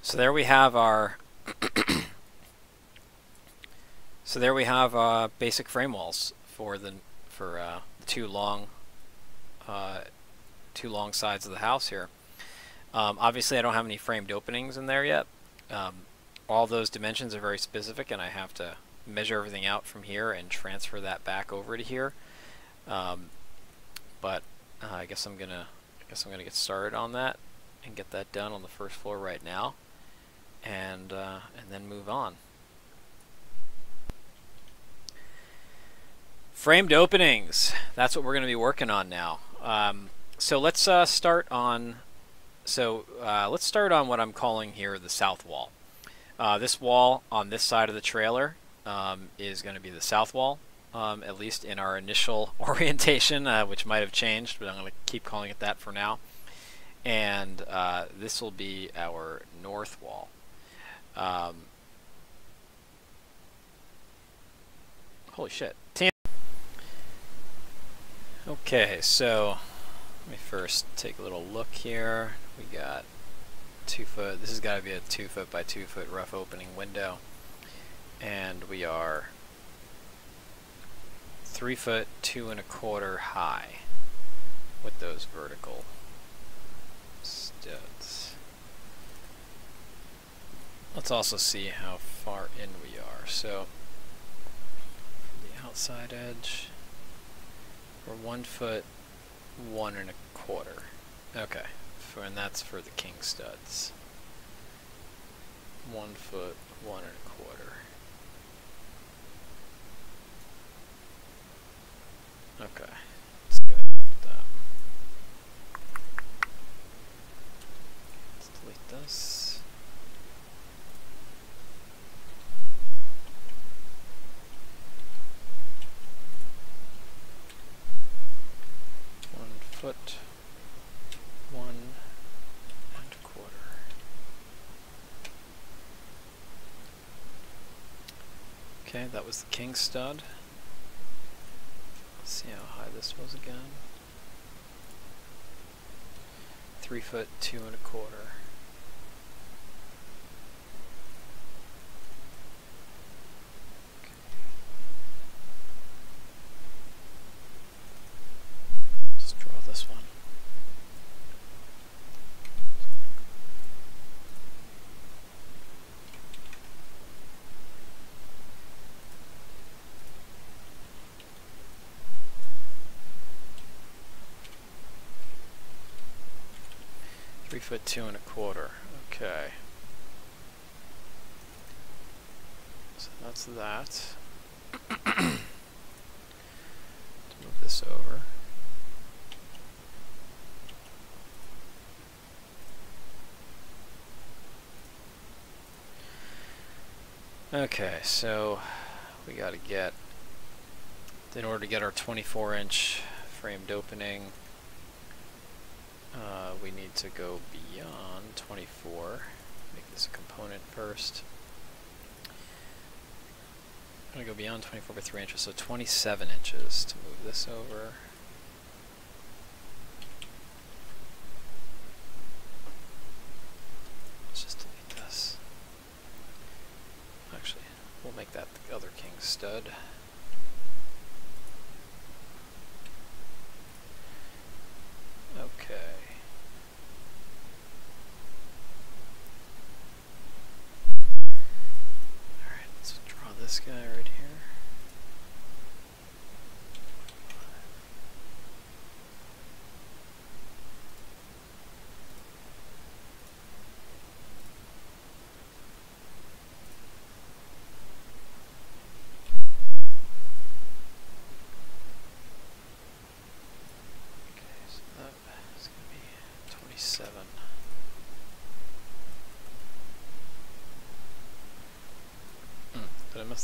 So there we have our so there we have uh, basic frame walls for the for uh, the two long uh, two long sides of the house here. Um, obviously, I don't have any framed openings in there yet. Um, all those dimensions are very specific, and I have to measure everything out from here and transfer that back over to here. Um, but uh, I guess I'm gonna I guess I'm gonna get started on that and get that done on the first floor right now, and uh, and then move on. Framed openings. That's what we're going to be working on now. Um, so let's uh, start on. So uh, let's start on what I'm calling here the south wall. Uh, this wall on this side of the trailer um, is going to be the south wall, um, at least in our initial orientation, uh, which might have changed, but I'm going to keep calling it that for now. And uh, this will be our north wall. Um, holy shit. Okay, so let me first take a little look here. We got two foot, this has got to be a two foot by two foot rough opening window. And we are three foot, two and a quarter high with those vertical studs. Let's also see how far in we are. So from the outside edge, we're one foot, one and a quarter. Okay, for, and that's for the king studs. One foot, one and a quarter. Okay, let's do it with that. Let's delete this. Foot, one and a quarter. Okay, that was the king stud. Let's see how high this was again. Three foot, two and a quarter. Foot two and a quarter. Okay, so that's that. Let's move this over. Okay, so we got to get, in order to get our twenty-four inch framed opening, Uh, we need to go beyond twenty-four. Make this a component first. I'm going to go beyond twenty-four by three inches, so twenty-seven inches to move this over. Let's just delete this. Actually, we'll make that the other king stud. Okay. Alright, let's draw this guy right here.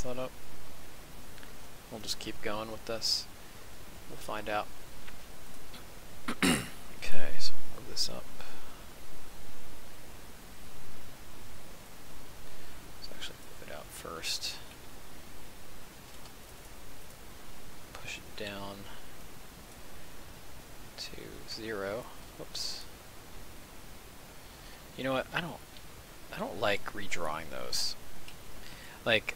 That up. We'll just keep going with this. We'll find out. Okay, so move this up. Let's actually move it out first. Push it down to zero. Whoops. You know what? I don't. I don't like redrawing those. Like.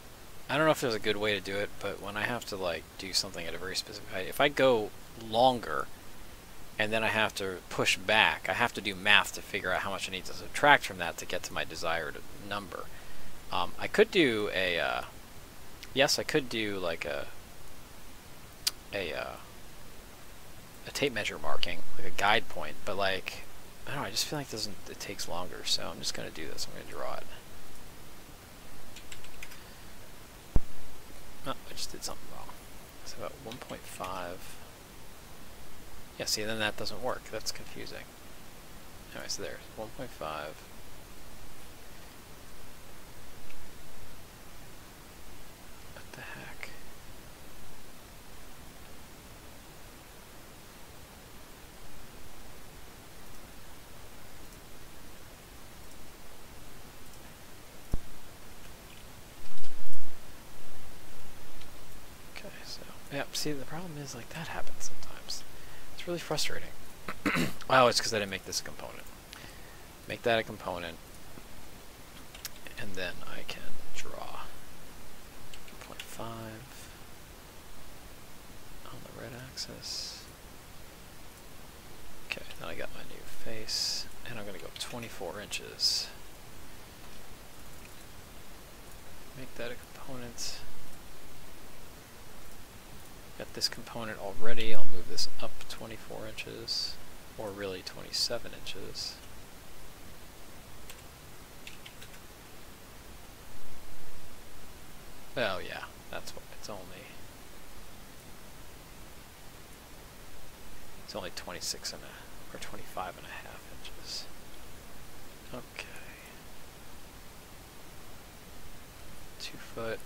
I don't know if there's a good way to do it, but when I have to like do something at a very specific height, if I go longer and then I have to push back, I have to do math to figure out how much I need to subtract from that to get to my desired number. Um, I could do a, uh, Yes, I could do like a a uh, a tape measure marking, like a guide point, but like I don't know, I just feel like it doesn't it takes longer, so I'm just gonna do this. I'm gonna draw it. Oh, I just did something wrong. It's about one point five. Yeah, see, then that doesn't work. That's confusing. Alright, so there's one point five. The heck? Okay, so yeah, see, the problem is like that happens sometimes. It's really frustrating. Oh, it's because I didn't make this a component. Make that a component, and then I can draw point five on the red axis. Okay, now I got my new face, and I'm going to go twenty-four inches. Make that a component. Got this component already. I'll move this up twenty-four inches, or really twenty-seven inches. Oh yeah, that's what it's only. It's only twenty-six and a or twenty-five and a half inches. Okay. Two foot.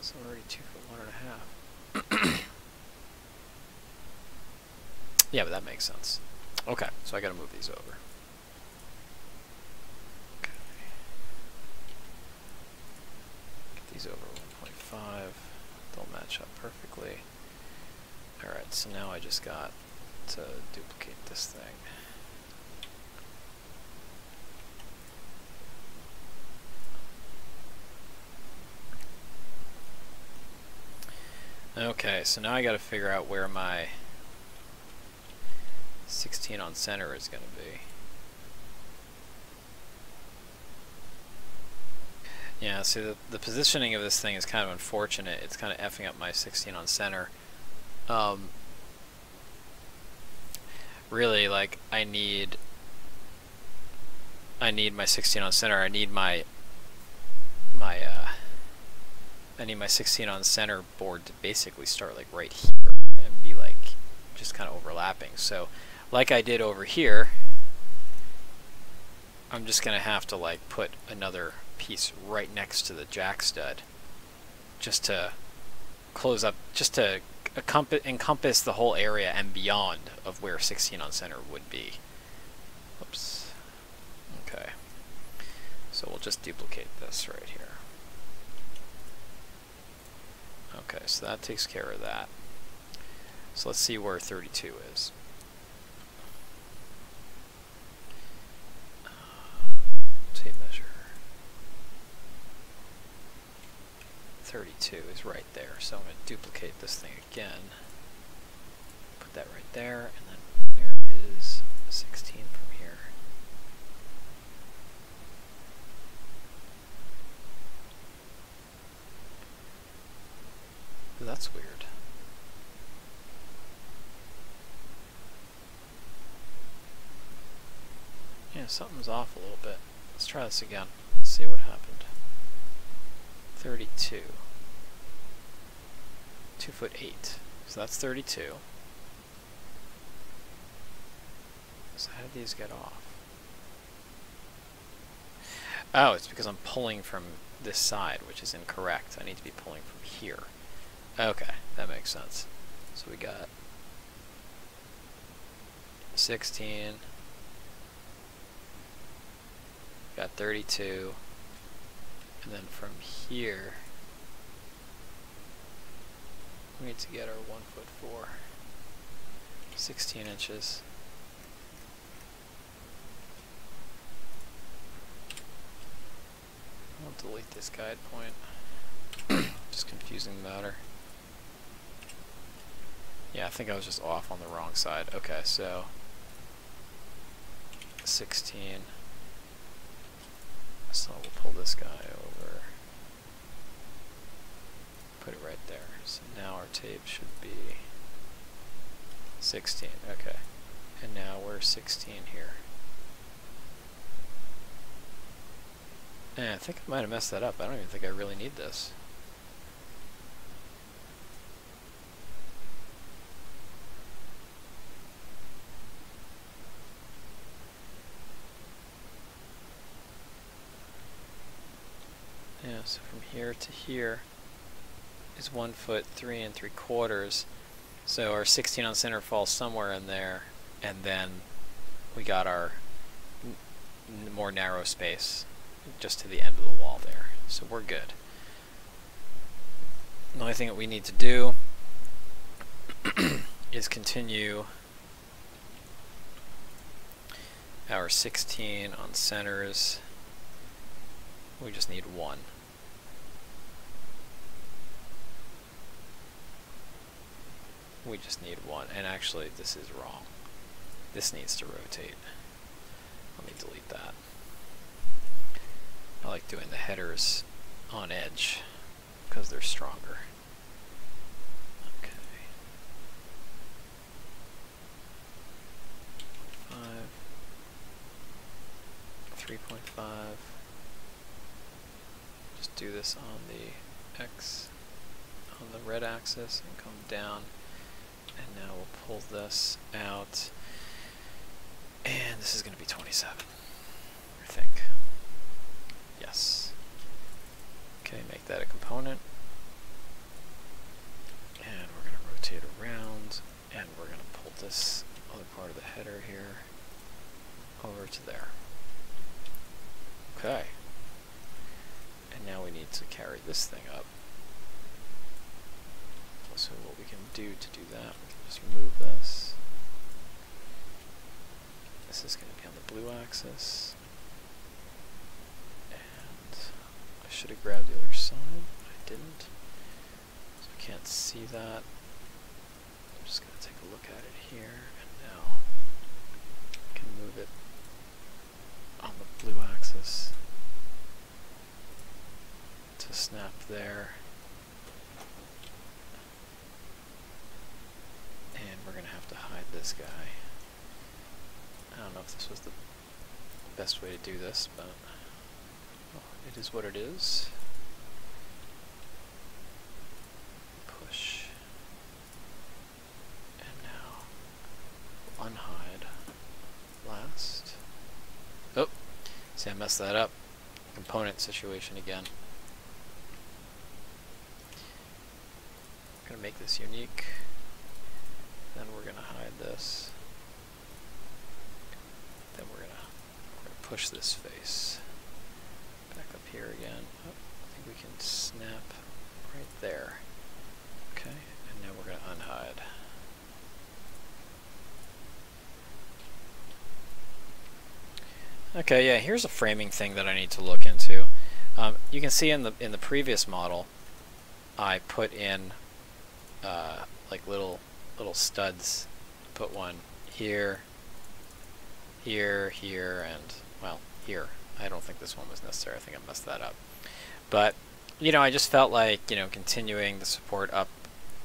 It's already two foot one and a half. Yeah, but that makes sense. Okay, so I gotta move these over. Over one point five, they'll match up perfectly. Alright, so now I just got to duplicate this thing. Okay, so now I gotta figure out where my sixteen on center is gonna be. Yeah, see, the, the positioning of this thing is kind of unfortunate. It's kind of effing up my sixteen on center. Um, really, like, I need... I need my sixteen on center. I need my... My, uh... I need my sixteen on center board to basically start, like, right here. And be, like, just kind of overlapping. So, like I did over here, I'm just going to have to, like, put another piece right next to the jack stud just to close up, just to encompass the whole area and beyond of where sixteen on center would be. Oops. Okay. So we'll just duplicate this right here. Okay, so that takes care of that. So let's see where thirty-two is. thirty-two is right there, so I'm going to duplicate this thing again, put that right there, and then there is sixteen from here. That's weird. Yeah, something's off a little bit. Let's try this again, let's see what happened. thirty-two, two foot eight, so that's thirty-two. So how did these get off? Oh, it's because I'm pulling from this side, which is incorrect. I need to be pulling from here. Okay, that makes sense. So we got sixteen, got thirty-two, and then from here, we need to get our one foot four, sixteen inches. I'll delete this guide point. Just confusing the matter. Yeah, I think I was just off on the wrong side. Okay, so sixteen. So we'll pull this guy over, put it right there. So now our tape should be sixteen, okay. And now we're sixteen here. And I think I might have messed that up. I don't even think I really need this. Yeah, so from here to here is one foot, three and three quarters. So our sixteen on center falls somewhere in there, and then we got our n more narrow space just to the end of the wall there. So we're good. The only thing that we need to do is continue our sixteen on centers. We just need one. We just need one. And actually, this is wrong. This needs to rotate. Let me delete that. I like doing the headers on edge because they're stronger. Okay. five, three point five. Just do this on the X, on the red axis, and come down. And now we'll pull this out. And this is going to be twenty-seven, I think. Yes. Okay, make that a component. And we're going to rotate around. And we're going to pull this other part of the header here over to there. Okay. And now we need to carry this thing up. So what we can do to do that, we can just move this. This is going to be on the blue axis. And I should have grabbed the other side, but I didn't. So I can't see that. I'm just going to take a look at it here, and now I can move it on the blue axis to snap there. And we're gonna have to hide this guy. I don't know if this was the best way to do this, but well, it is what it is. Push. And now unhide last. Oh, see, I messed that up. Component situation again. I'm gonna make this unique. Then we're going to hide this. Then we're going to push this face back up here again. Oh, I think we can snap right there. Okay, and now we're going to unhide. Okay, yeah, here's a framing thing that I need to look into. Um, you can see in the in the previous model, I put in uh, like little. little studs. Put one here, here, here, and, well, here. I don't think this one was necessary. I think I messed that up. But, you know, I just felt like, you know, continuing the support up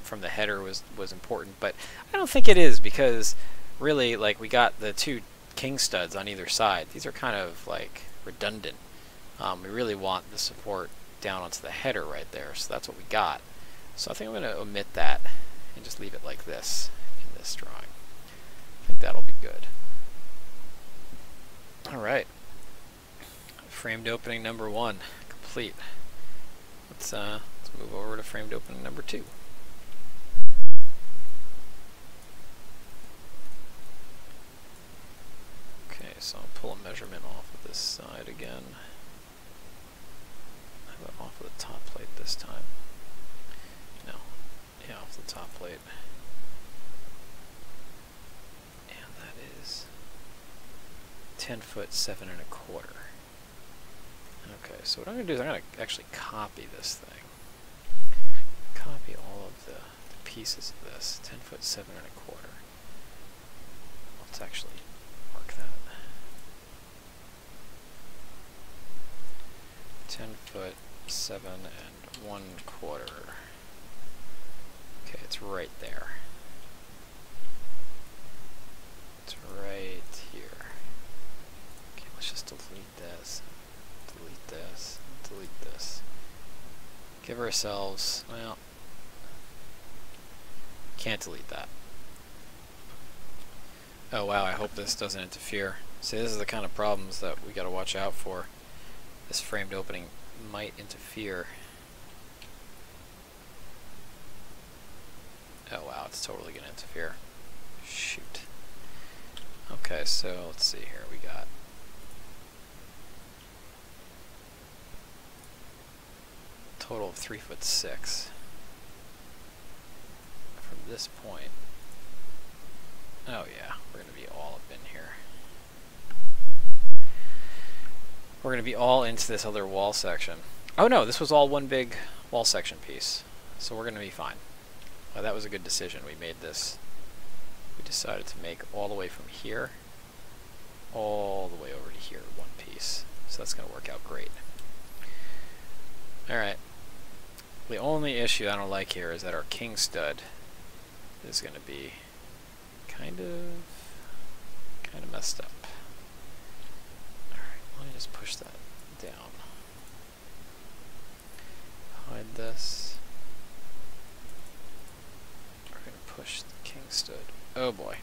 from the header was, was important. But I don't think it is, because really, like, we got the two king studs on either side. These are kind of, like, redundant. Um, we really want the support down onto the header right there. So that's what we got. So I think I'm going to omit that and just leave it like this in this drawing. I think that'll be good. Alright. Framed opening number one, complete. Let's, uh, let's move over to framed opening number two. Okay, so I'll pull a measurement off of this side again. I went off of the top plate this time. No. Yeah, off the top plate. And that is ten foot, seven and a quarter. Okay, so what I'm going to do is I'm going to actually copy this thing. Copy all of the, the pieces of this. ten foot, seven and a quarter. Let's actually mark that. ten foot seven and one quarter. Okay, it's right there. It's right here. Okay, let's just delete this, delete this, delete this. Give ourselves, well, can't delete that. Oh wow, I hope this doesn't interfere. See, this is the kind of problems that we gotta watch out for. This framed opening might interfere. Oh wow, it's totally gonna interfere. Shoot. Okay, so let's see here, we got a total of three foot six from this point. Oh yeah, we're gonna be all up in here. We're gonna be all into this other wall section. Oh no, this was all one big wall section piece, so we're gonna be fine. Uh, that was a good decision. We made this. We decided to make all the way from here, all the way over to here, one piece. So that's gonna work out great. All right. The only issue I don't like here is that our king stud is gonna be kind of, kind of messed up. All right, let me just push that down. Hide this. We're gonna push the king stud. Oh boy.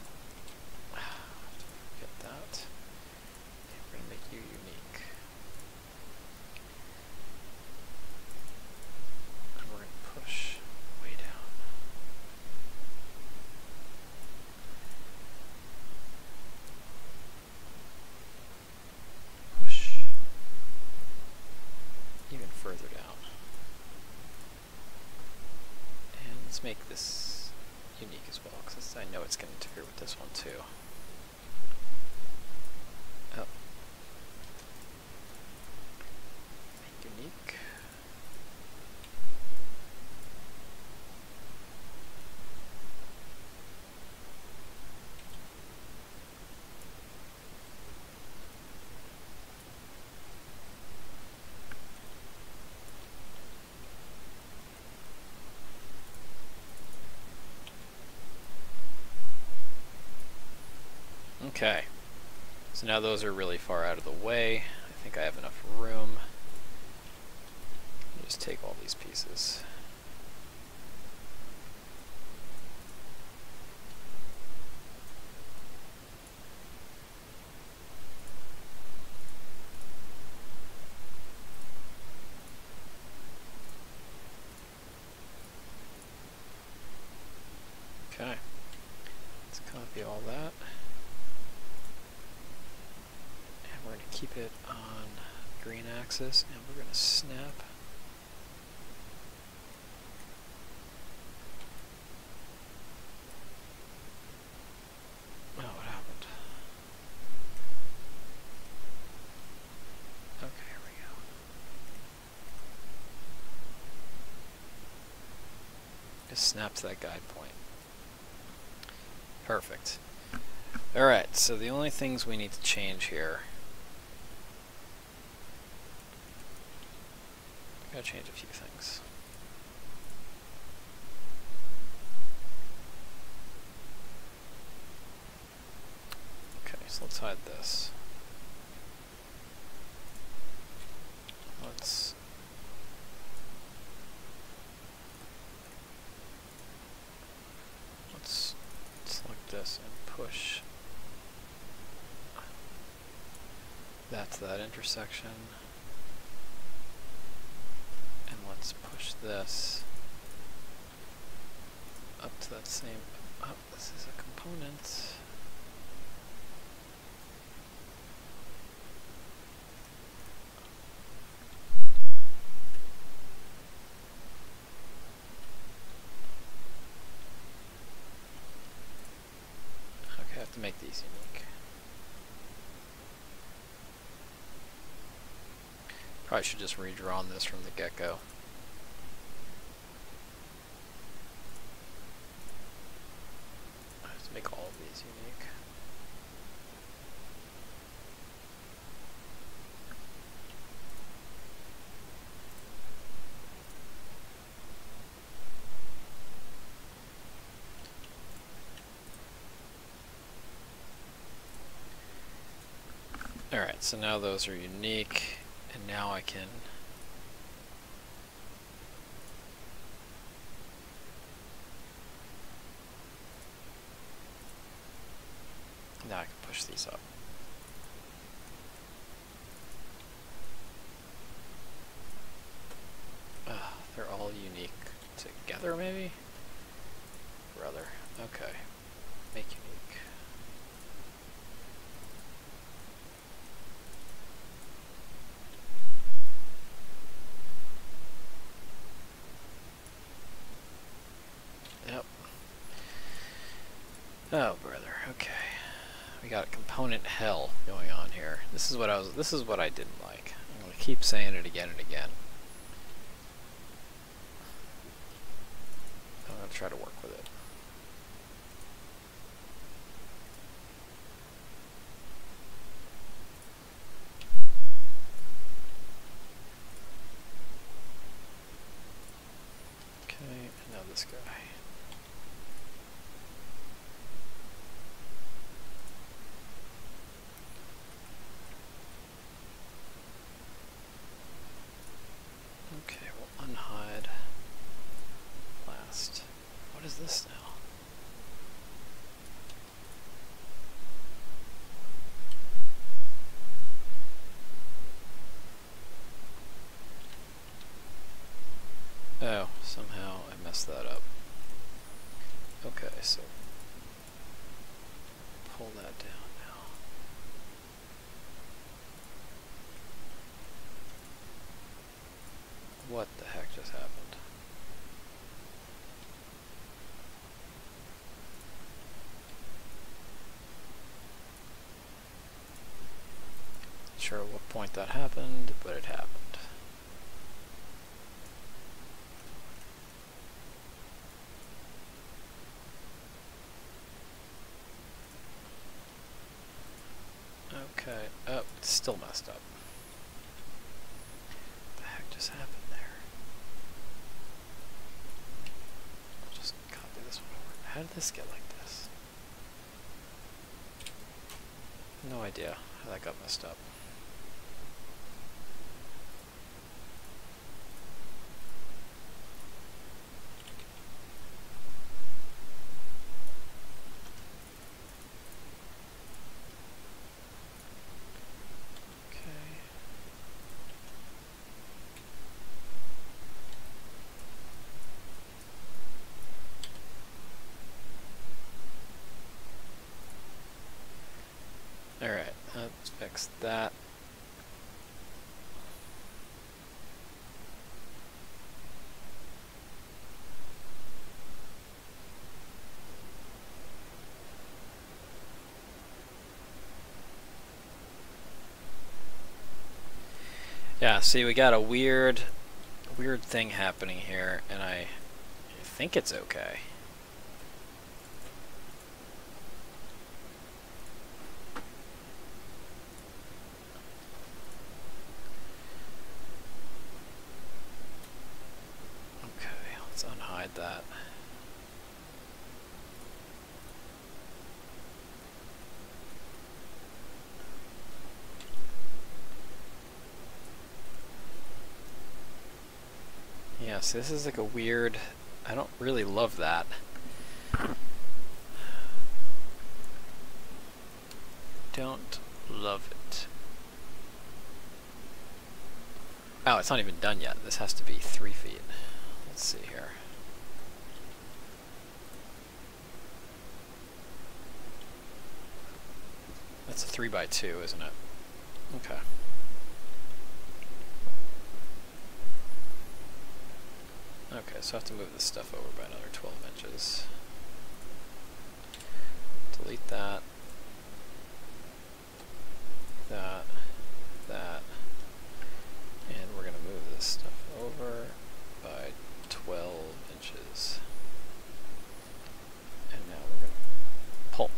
Forget that. Okay, we're gonna make you unique. And we're gonna push way down. Push even further down. And let's make this unique as well, because I know it's going to interfere with this one too. Oh. Make unique. Okay, so now those are really far out of the way. I think I have enough room. I'll just take all these pieces. Okay, let's copy all that. Keep it on green axis, and we're going to snap. Oh, what happened? Okay, here we go. Just snap to that guide point. Perfect. All right, so the only things we need to change here. I'm gonna change a few things. Okay, so let's hide this. Let's let's select this and push that to that intersection. Let's push this up to that same, oh, this is a component. Okay, I have to make these unique. Probably should just redraw this from the get-go. Make all of these unique. Alright, so now those are unique, and now I can now I can push these up. Uh, they're all unique together, maybe? Brother. Okay. Make unique. Yep. Oh, brother. Okay. We got a component hell going on here. This is what I was this is what I didn't like. I'm going to keep saying it again and again. I'm going to try to work with it. Okay, now this guy. That up. Okay, so pull that down now. What the heck just happened? Not sure at what point that happened, but it happened. Still messed up. What the heck just happened there? I'll just copy this one over. How did this get like this? No idea how that got messed up. That yeah, see, we got a weird weird thing happening here, and I think it's okay. So this is like a weird, I don't really love that. Don't love it. Oh, it's not even done yet. This has to be three feet. Let's see here. That's a three by two, isn't it? Okay. Okay, so I have to move this stuff over by another twelve inches. Delete that. That. That. And we're going to move this stuff over by twelve inches. And now we're going to pull.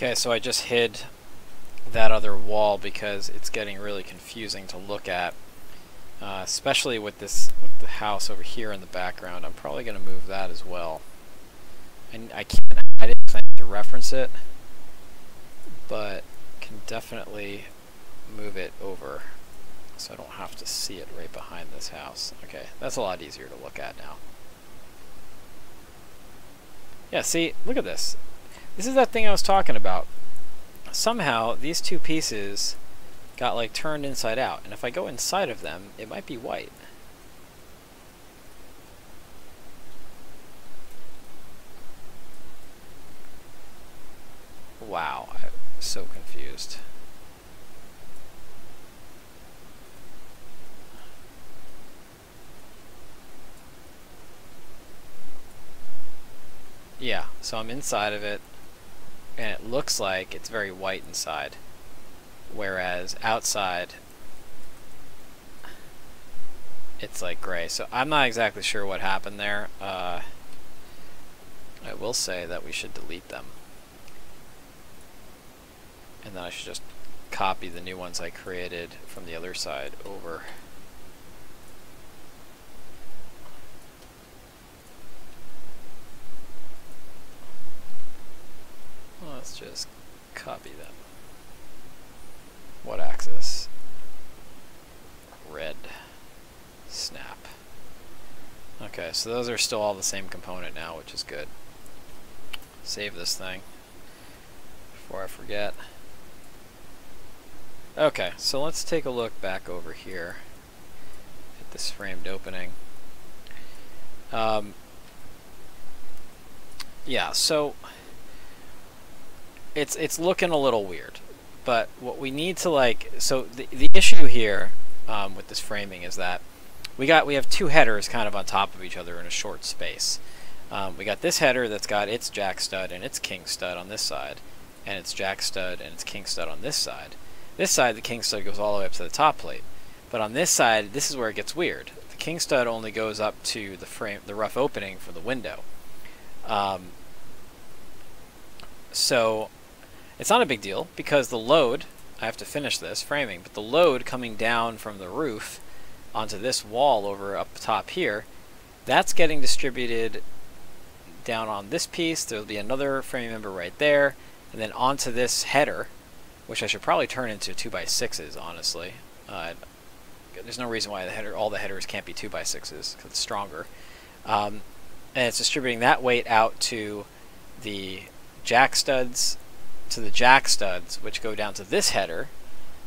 Okay, so I just hid that other wall because it's getting really confusing to look at, uh, especially with this with the house over here in the background. I'm probably going to move that as well. And I can't hide it if I need to reference it, but can definitely move it over so I don't have to see it right behind this house. Okay, that's a lot easier to look at now. Yeah, see, look at this. This is that thing I was talking about. Somehow these two pieces got like turned inside out, and if I go inside of them, it might be white. Wow, I'm so confused. Yeah, so I'm inside of it, and it looks like it's very white inside, whereas outside it's like gray. So I'm not exactly sure what happened there. Uh, I will say that we should delete them. And then I should just copy the new ones I created from the other side over. Let's just copy them. What axis? Red. Snap. Okay, so those are still all the same component now, which is good. Save this thing before I forget. Okay, so let's take a look back over here at this framed opening. Um, yeah, so it's it's looking a little weird, but what we need to like, so the the issue here um, with this framing is that we got we have two headers kind of on top of each other in a short space. Um, we got this header that's got its jack stud and its king stud on this side, and its jack stud and its king stud on this side. This side, the king stud goes all the way up to the top plate, but on this side, this is where it gets weird. The king stud only goes up to the frame, the rough opening for the window. Um, so it's not a big deal because the load, I have to finish this framing, but the load coming down from the roof onto this wall over up top here, that's getting distributed down on this piece. There'll be another framing member right there, and then onto this header, which I should probably turn into two by sixes, honestly. Uh, there's no reason why the header, all the headers can't be two by sixes, because it's stronger. Um, and it's distributing that weight out to the jack studs, to the jack studs, which go down to this header,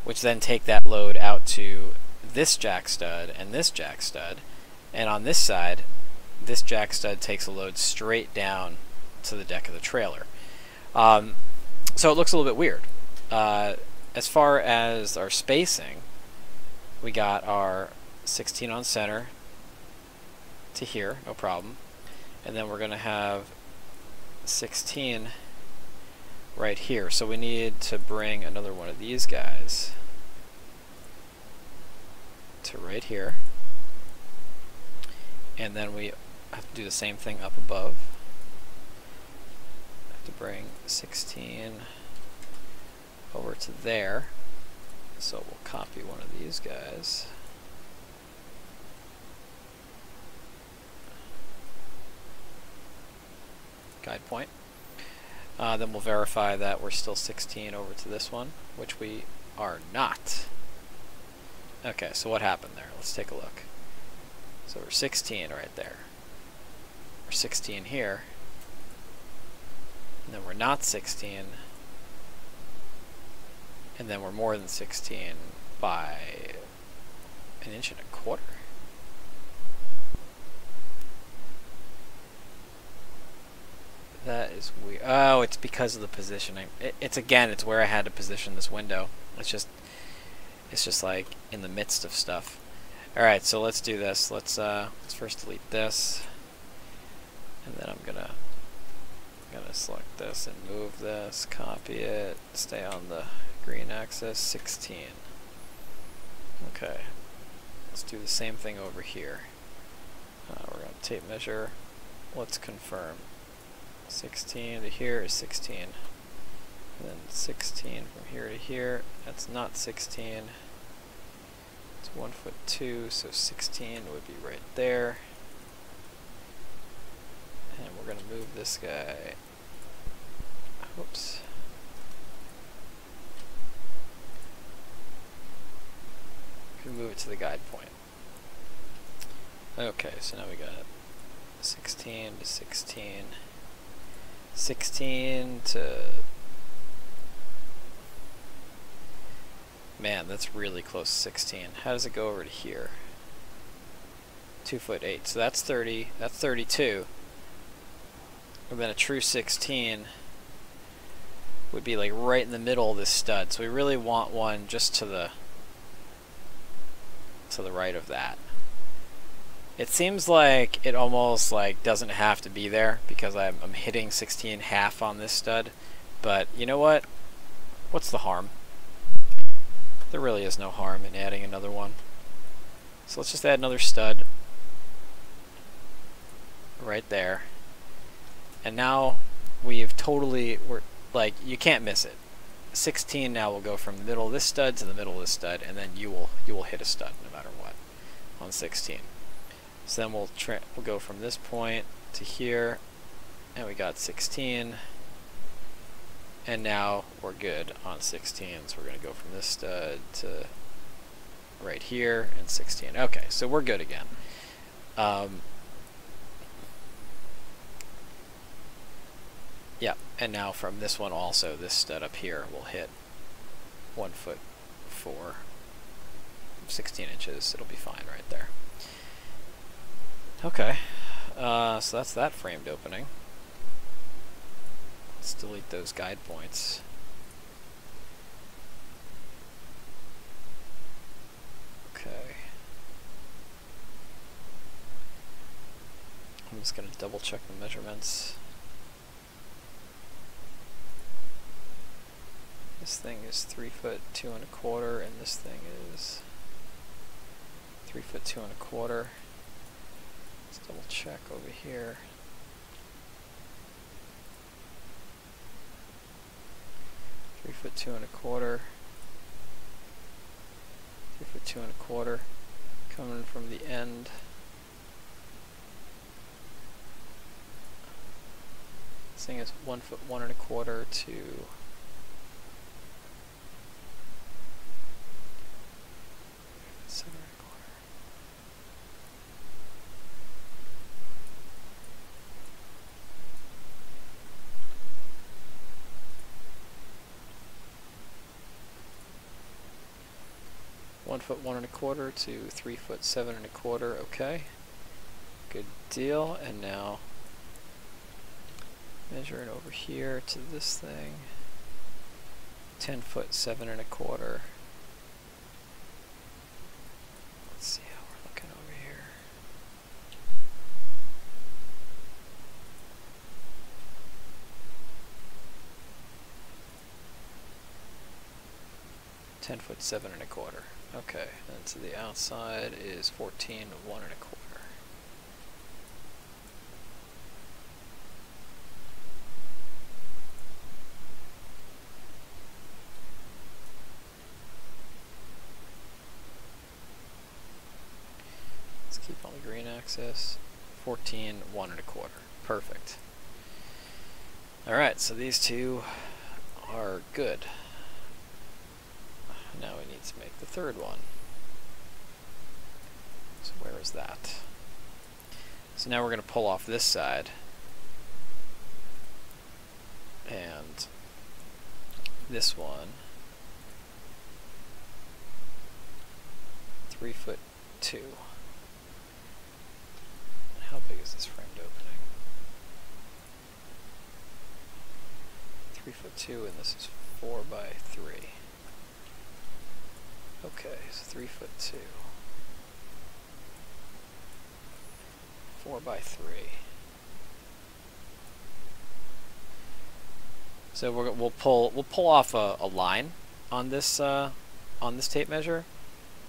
which then take that load out to this jack stud and this jack stud. And on this side, this jack stud takes a load straight down to the deck of the trailer. Um, so it looks a little bit weird. Uh, as far as our spacing, we got our sixteen on center to here, no problem. And then we're going to have sixteen right here. So we need to bring another one of these guys to right here. And then we have to do the same thing up above. Have to bring sixteen over to there, so we'll copy one of these guys. Guide point. Uh, then we'll verify that we're still sixteen over to this one, which we are not. Okay, so what happened there? Let's take a look. So we're sixteen right there. We're sixteen here. And then we're not sixteen. And then we're more than sixteen by an inch and a quarter. That is weird. Oh, it's because of the positioning. It, it's again, it's where I had to position this window. It's just, it's just like in the midst of stuff. All right, so let's do this. Let's uh, let's first delete this, and then I'm gonna, I'm gonna select this and move this. Copy it. Stay on the green axis, sixteen. Okay, let's do the same thing over here. Uh, we're going to tape measure. Let's confirm. sixteen to here is sixteen. and then sixteen from here to here. That's not sixteen. It's one foot two, so sixteen would be right there. And we're going to move this guy. Whoops. We can move it to the guide point. Okay, so now we got sixteen to sixteen. sixteen to... Man, that's really close to sixteen. How does it go over to here? two foot eight. So that's thirty. That's thirty-two. And then a true sixteen would be like right in the middle of this stud. So we really want one just to the to the right of that. It seems like it almost like doesn't have to be there because I'm, I'm hitting sixteen half on this stud, but you know what? What's the harm? There really is no harm in adding another one. So let's just add another stud right there. And now we've totally, we're like, you can't miss it. sixteen now will go from the middle of this stud to the middle of this stud, and then you will you will hit a stud no matter what on sixteen. So then we'll tra we'll go from this point to here, and we got sixteen, and now we're good on sixteen. So we're going to go from this stud to right here and sixteen. Okay, so we're good again. Um, Yeah, and now from this one also, this stud up here will hit one foot four, sixteen inches. It'll be fine right there. Okay, uh, so that's that framed opening. Let's delete those guide points. Okay. I'm just going to double check the measurements. This thing is three foot two and a quarter, and this thing is three foot two and a quarter. Let's double check over here. Three foot two and a quarter. Three foot two and a quarter. Coming from the end. This thing is one foot one and a quarter to foot one and a quarter to three foot seven and a quarter. Okay, good deal. And now measuring over here to this thing, ten foot seven and a quarter. Let's see how we're looking over here. Ten foot seven and a quarter. Okay, and to the outside is fourteen one and a quarter. Let's keep on the green axis. fourteen one and a quarter. Perfect. All right, so these two are good. Now we need to make the third one. So where is that? So now we're going to pull off this side and this one. Three foot two. And how big is this framed opening? Three foot two, and this is four by three. Okay, so three foot two, four by three. So we're, we'll pull we'll pull off a, a line on this uh, on this tape measure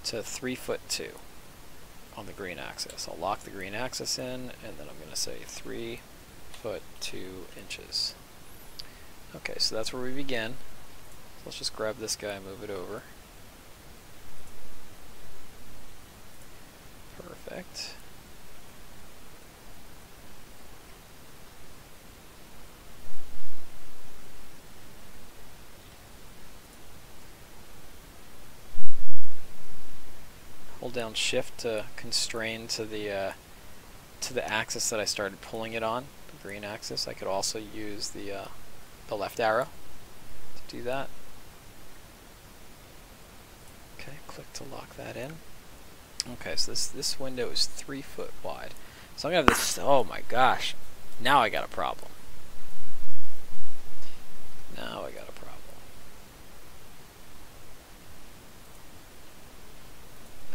to three foot two on the green axis. I'll lock the green axis in, and then I'm going to say three foot two inches. Okay, so that's where we begin. Let's just grab this guy and move it over. Perfect. Hold down shift to constrain to the uh, to the axis that I started pulling it on, the green axis. I could also use the uh, the left arrow to do that. Okay, click to lock that in. Okay, so this this window is three foot wide. So I'm gonna have this. Oh my gosh! Now I got a problem. Now I got a problem.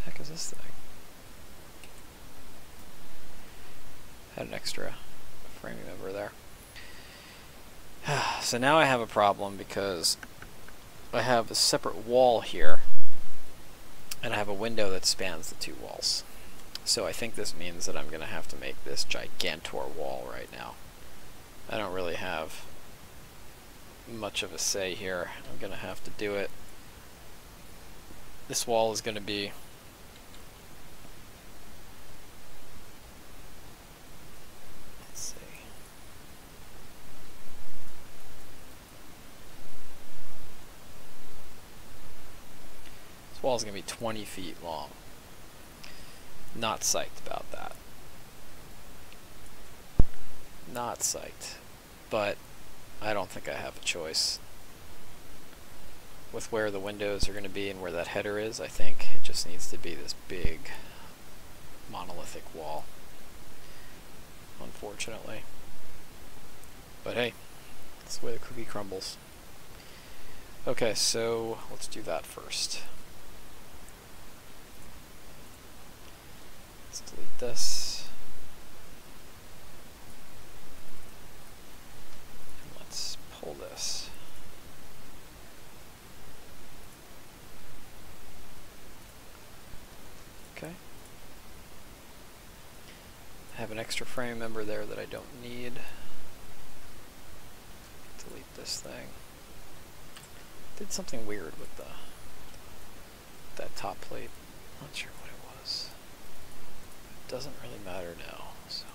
Heck is this thing? Had an extra framing over there. So now I have a problem because I have a separate wall here and I have a window that spans the two walls. So I think this means that I'm gonna have to make this gigantor wall right now. I don't really have much of a say here. I'm gonna have to do it. This wall is gonna be is going to be twenty feet long. Not psyched about that. Not psyched, but I don't think I have a choice. With where the windows are going to be and where that header is, I think it just needs to be this big monolithic wall, unfortunately. But hey, that's the way the cookie crumbles. Okay, so let's do that first. Let's delete this. And let's pull this. Okay. I have an extra frame member there that I don't need. Delete this thing. Did something weird with the that top plate. Not sure what it was. Doesn't really matter now, so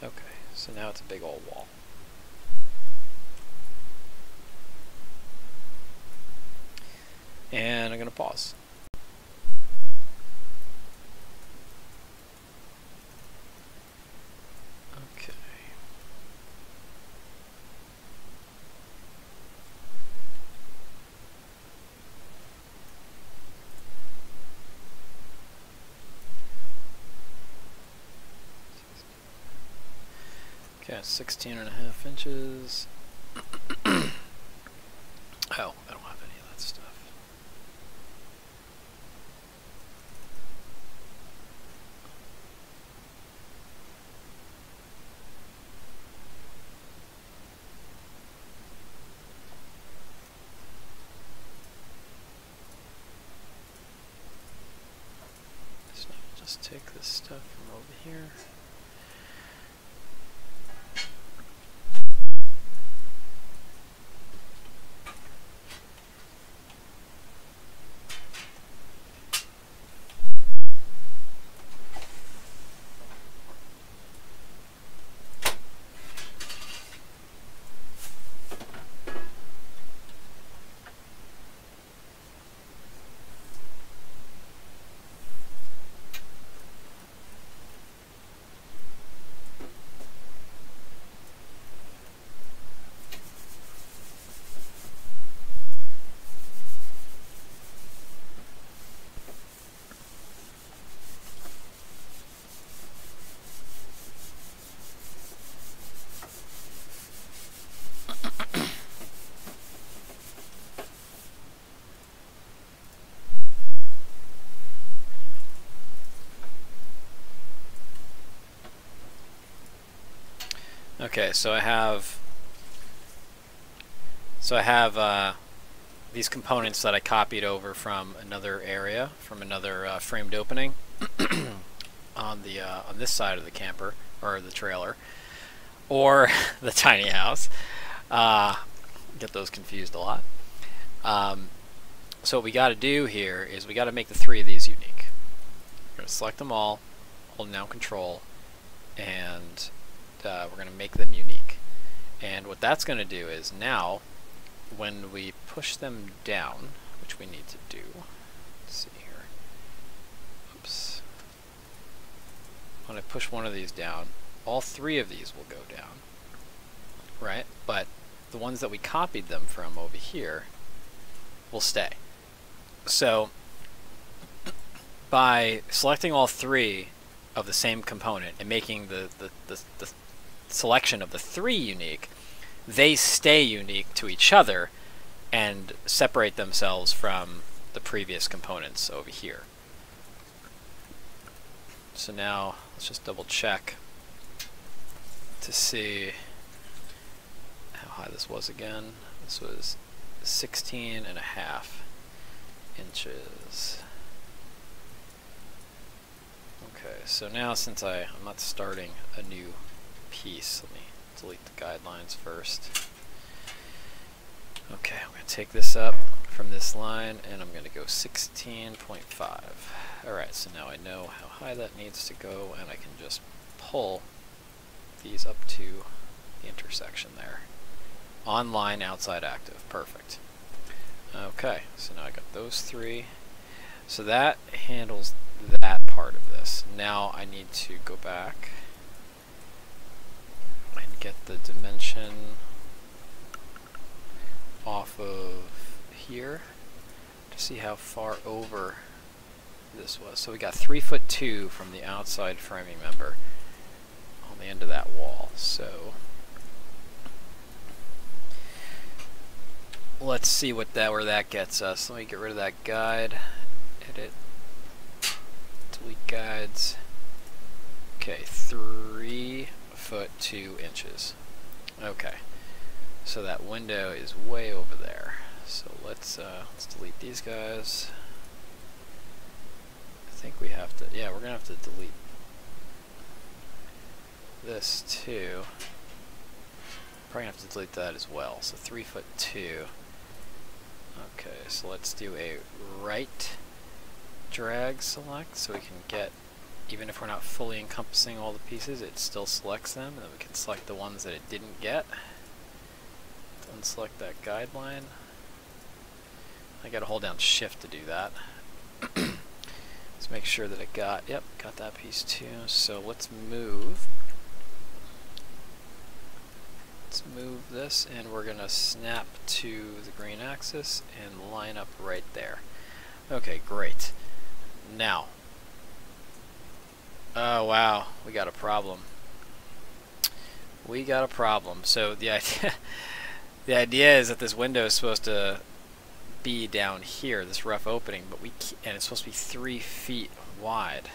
whatever. Okay, so now it's a big old wall. And I'm gonna pause. Okay. Okay, sixteen and a half inches. Oh, I don't have any of that stuff. So I'll just take this stuff from over here. Okay, so I have so I have uh, these components that I copied over from another area, from another uh, framed opening on the uh, on this side of the camper or the trailer. or the tiny house. Uh, get those confused a lot. Um, so what we got to do here is we got to make the three of these unique. We're going to select them all, hold down Control, and uh, we're going to make them unique. And what that's going to do is now, when we push them down, which we need to do, let's see here. Oops. When I push one of these down, all three of these will go down, right? But the ones that we copied them from over here will stay. So by selecting all three of the same component and making the, the, the, the selection of the three unique, they stay unique to each other and separate themselves from the previous components over here. So now let's just double check to see how high this was again. This was sixteen and a half inches. Okay, so now since I, I'm not starting a new piece, let me delete the guidelines first. Okay, I'm going to take this up from this line and I'm going to go sixteen point five. Alright, so now I know how high that needs to go and I can just pull these up to the intersection there. Online, outside, active. Perfect. Okay, so now I got those three. So that handles that part of this. Now I need to go back and get the dimension off of here to see how far over this was. So we got three foot two from the outside framing member on the end of that wall. So let's see what that, where that gets us. Let me get rid of that guide. Edit. Delete guides. Okay, three foot two inches. Okay. So that window is way over there. So let's uh, let's delete these guys. I think we have to, yeah, we're gonna have to delete this too. Probably have to delete that as well. So three foot two. Okay, so let's do a right drag select so we can get, even if we're not fully encompassing all the pieces, it still selects them, and then we can select the ones that it didn't get. Unselect that guideline. I gotta hold down shift to do that. Let's make sure that it got, yep, got that piece too. So let's move. Let's move this, and we're gonna snap to the green axis and line up right there. Okay, great. Now, oh wow, we got a problem. We got a problem. So the idea the idea is that this window is supposed to be down here, this rough opening, but we can't, and it's supposed to be three feet wide.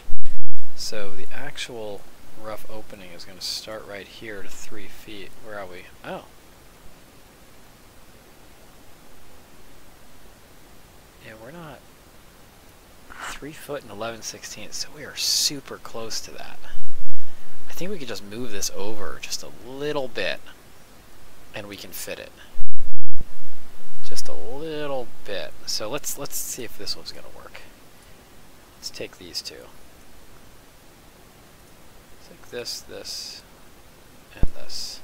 So the actual rough opening is going to start right here to three feet. Where are we? Oh. Yeah, we're not. three foot and eleven sixteenths, so we are super close to that. I think we could just move this over just a little bit and we can fit it. Just a little bit. So let's let's see if this one's gonna work. Let's take these two. Let's take this, this, and this.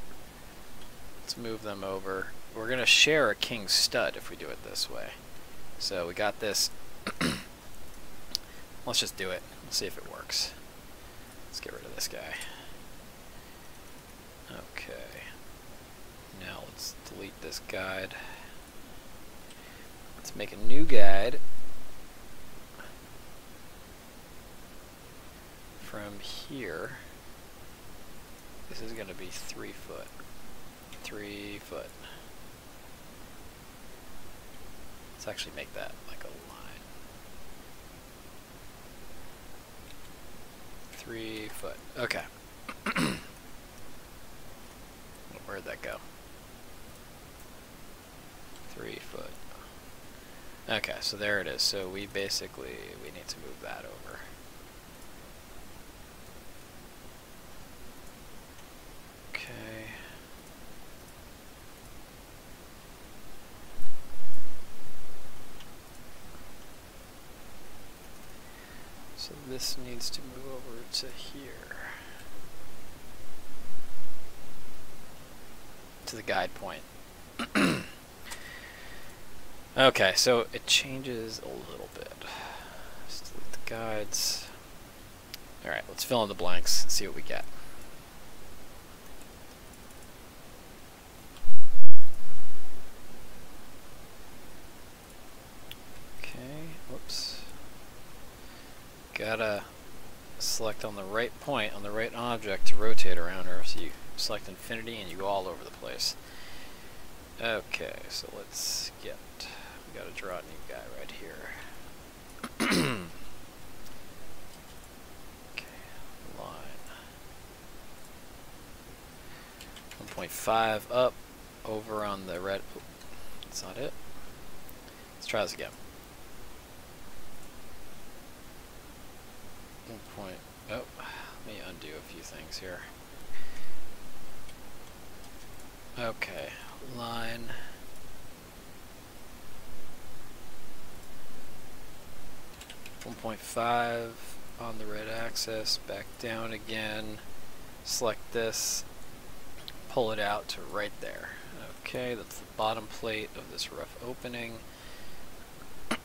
Let's move them over. We're gonna share a king's stud if we do it this way. So we got this. Let's just do it. Let's see if it works. Let's get rid of this guy. Okay. Now let's delete this guide. Let's make a new guide from here. This is going to be three foot. Three foot. Let's actually make that like a line. Three foot. Okay. Where'd that go? Three foot. Okay, so there it is. So we basically, we need to move that over. Okay. So this needs to move over to here, to the guide point. Okay, so it changes a little bit. Just delete the guides. Alright, let's fill in the blanks and see what we get. Okay, whoops. Gotta select on the right point, on the right object to rotate around her. So you select infinity and you go all over the place. Okay, so let's get, we gotta draw a new guy right here. Okay, line. one point five up, over on the red, oh, that's not it. Let's try this again. One point, oh, let me undo a few things here. Okay. Line one point five on the red axis, back down again, select this, pull it out to right there. Okay, that's the bottom plate of this rough opening.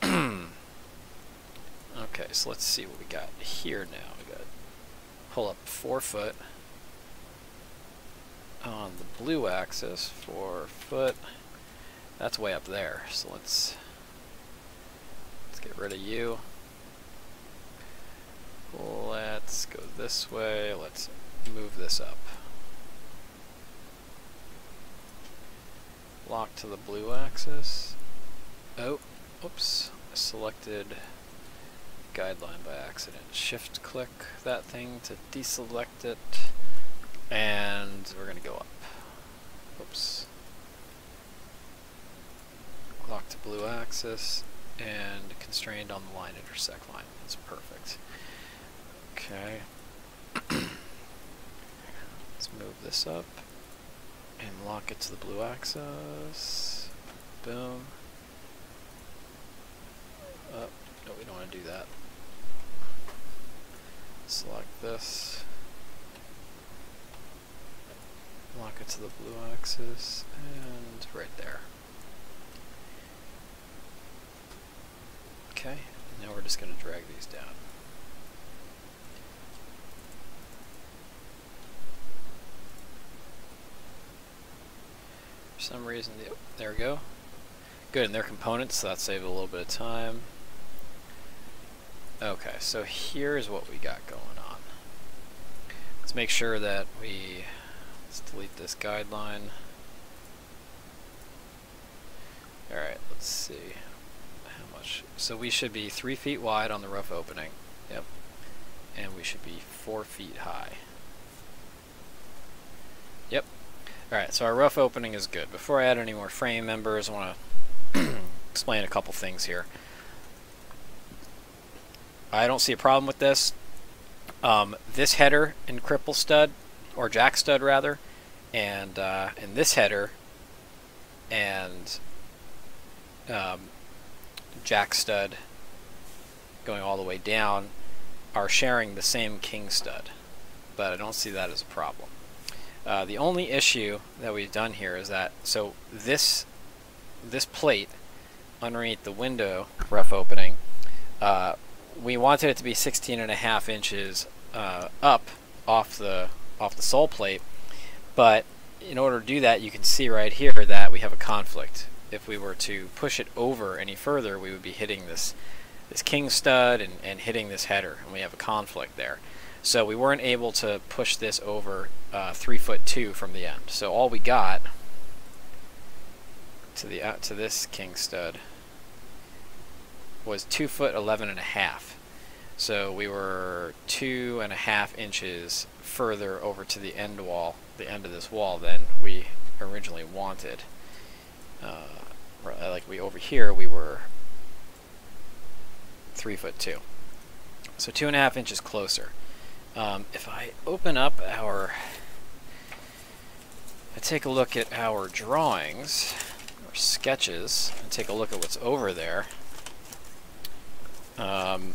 Okay, so let's see what we got here now. We got pull up four foot on the blue axis for foot. That's way up there, so let's let's get rid of you. Let's go this way. Let's move this up. Lock to the blue axis. Oh, oops. I selected guideline by accident. Shift click that thing to deselect it. And we're going to go up. Oops. Lock to blue axis and constrained on the line intersect line. That's perfect. Okay. Let's move this up and lock it to the blue axis. Boom. Up. No, we don't want to do that. Select this. Lock it to the blue axis, and right there. Okay, now we're just going to drag these down. For some reason, there we go. Good, and they're components, so that saved a little bit of time. Okay, so here's what we got going on. Let's make sure that we... Let's delete this guideline. Alright, let's see how much. So we should be three feet wide on the rough opening. Yep. And we should be four feet high. Yep. Alright, so our rough opening is good. Before I add any more frame members, I want to explain a couple things here. I don't see a problem with this. Um, this header in Cripple Stud, or jack stud rather, and uh, and this header and um, jack stud going all the way down are sharing the same king stud, but I don't see that as a problem. Uh, the only issue that we've done here is that, so this this plate underneath the window rough opening, uh, we wanted it to be sixteen and a half inches uh, up off the off the sole plate, but in order to do that, you can see right here that we have a conflict. If we were to push it over any further, we would be hitting this this king stud and, and hitting this header, and we have a conflict there. So we weren't able to push this over uh, three foot two from the end. So all we got to the uh, to this king stud was two foot eleven and a half. So we were two and a half inches further over to the end wall, the end of this wall, than we originally wanted. Uh, like we over here, we were three foot two, so two and a half inches closer. Um, if I open up our, I take a look at our drawings, our sketches, and take a look at what's over there. Um,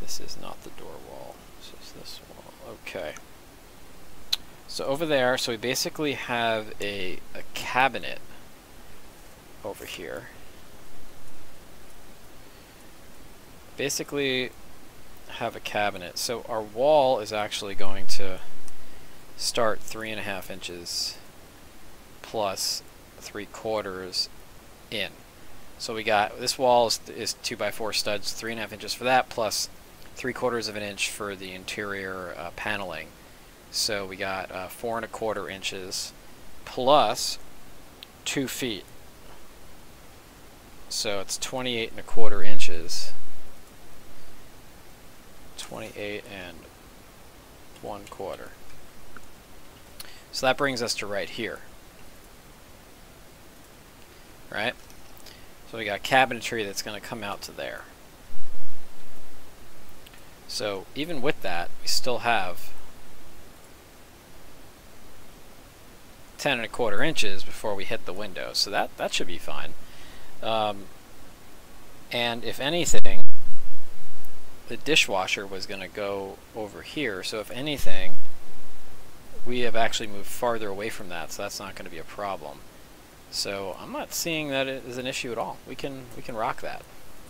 This is not the door wall, this is this wall. Okay. So over there, so we basically have a, a cabinet over here. Basically have a cabinet. So our wall is actually going to start three and a half inches plus three quarters in. So we got, this wall is, is two by four studs, three and a half inches for that, plus three quarters of an inch for the interior uh, paneling. So we got uh, four and a quarter inches plus two feet. So it's twenty-eight and a quarter inches. twenty-eight and one quarter. So that brings us to right here. Right? So we got cabinetry that's going to come out to there. So even with that, we still have ten and a quarter inches before we hit the window, so that that should be fine. Um, and if anything, the dishwasher was going to go over here, so if anything, we have actually moved farther away from that, so that's not going to be a problem. So I'm not seeing that it is an issue at all. We can we can rock that,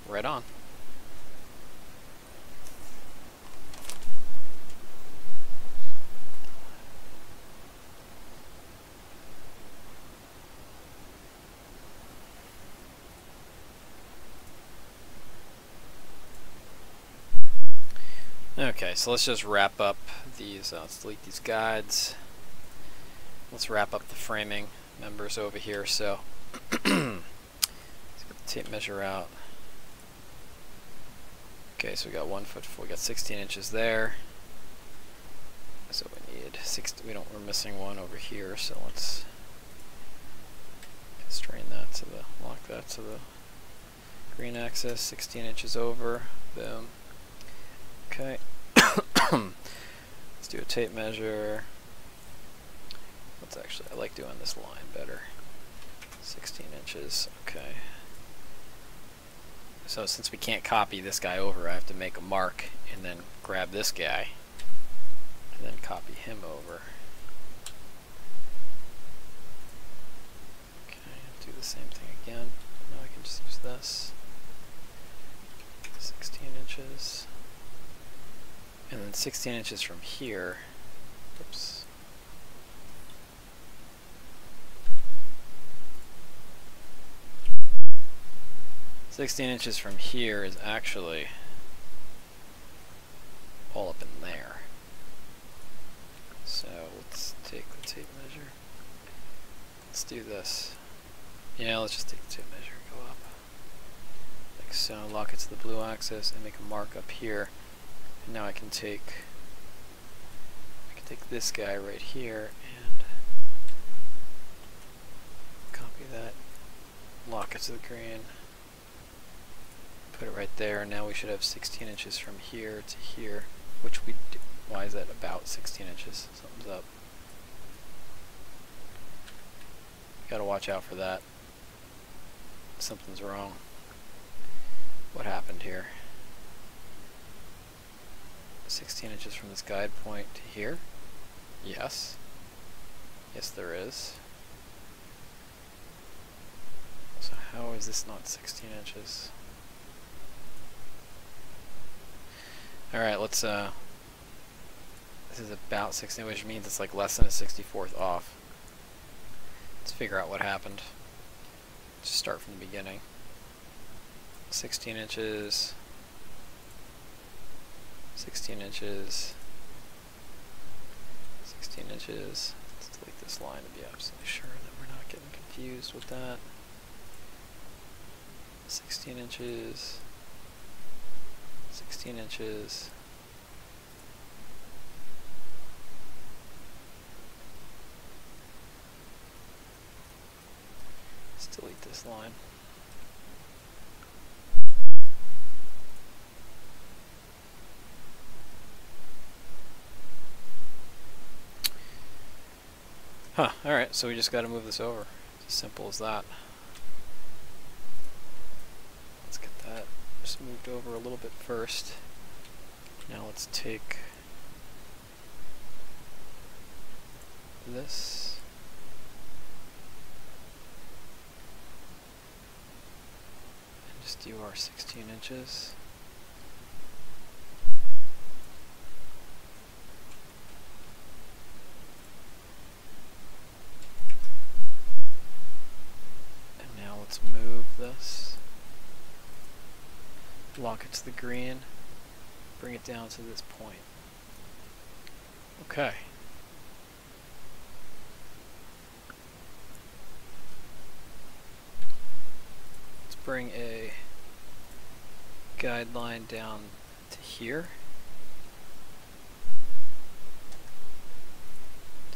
right on. Okay, so let's just wrap up these, uh, let's delete these guides. Let's wrap up the framing members over here. So let's get the tape measure out. Okay, so we got one foot, we got sixteen inches there. So we need six, we don't, we're missing one over here, so let's constrain that to the, lock that to the green axis, sixteen inches over, boom. Okay, let's do a tape measure. Let's actually, I like doing this line better. sixteen inches, okay. So since we can't copy this guy over, I have to make a mark and then grab this guy and then copy him over. Okay, do the same thing again. Now I can just use this. sixteen inches. And then sixteen inches from here. Oops. sixteen inches from here is actually all up in there. So let's take the tape measure. Let's do this. Yeah, let's just take the tape measure and go up. Like so, lock it to the blue axis and make a mark up here. Now I can take I can take this guy right here and copy that, lock it to the green, put it right there. Now we should have sixteen inches from here to here, which we do. Why is that about sixteen inches? Something's up. Gotta watch out for that. Something's wrong. What happened here? sixteen inches from this guide point to here? Yes. Yes, there is. So how is this not sixteen inches? Alright, let's, uh, this is about sixteen, which means it's like less than a sixty-fourth off. Let's figure out what happened. Just start from the beginning. sixteen inches. sixteen inches, sixteen inches, let's delete this line to be absolutely sure that we're not getting confused with that, sixteen inches, sixteen inches, let's delete this line. Huh, alright, so we just got to move this over. It's as simple as that. Let's get that just moved over a little bit first. Now let's take this. And just do our sixteen inches. Let's move this, lock it to the green, bring it down to this point. Okay. Let's bring a guideline down to here.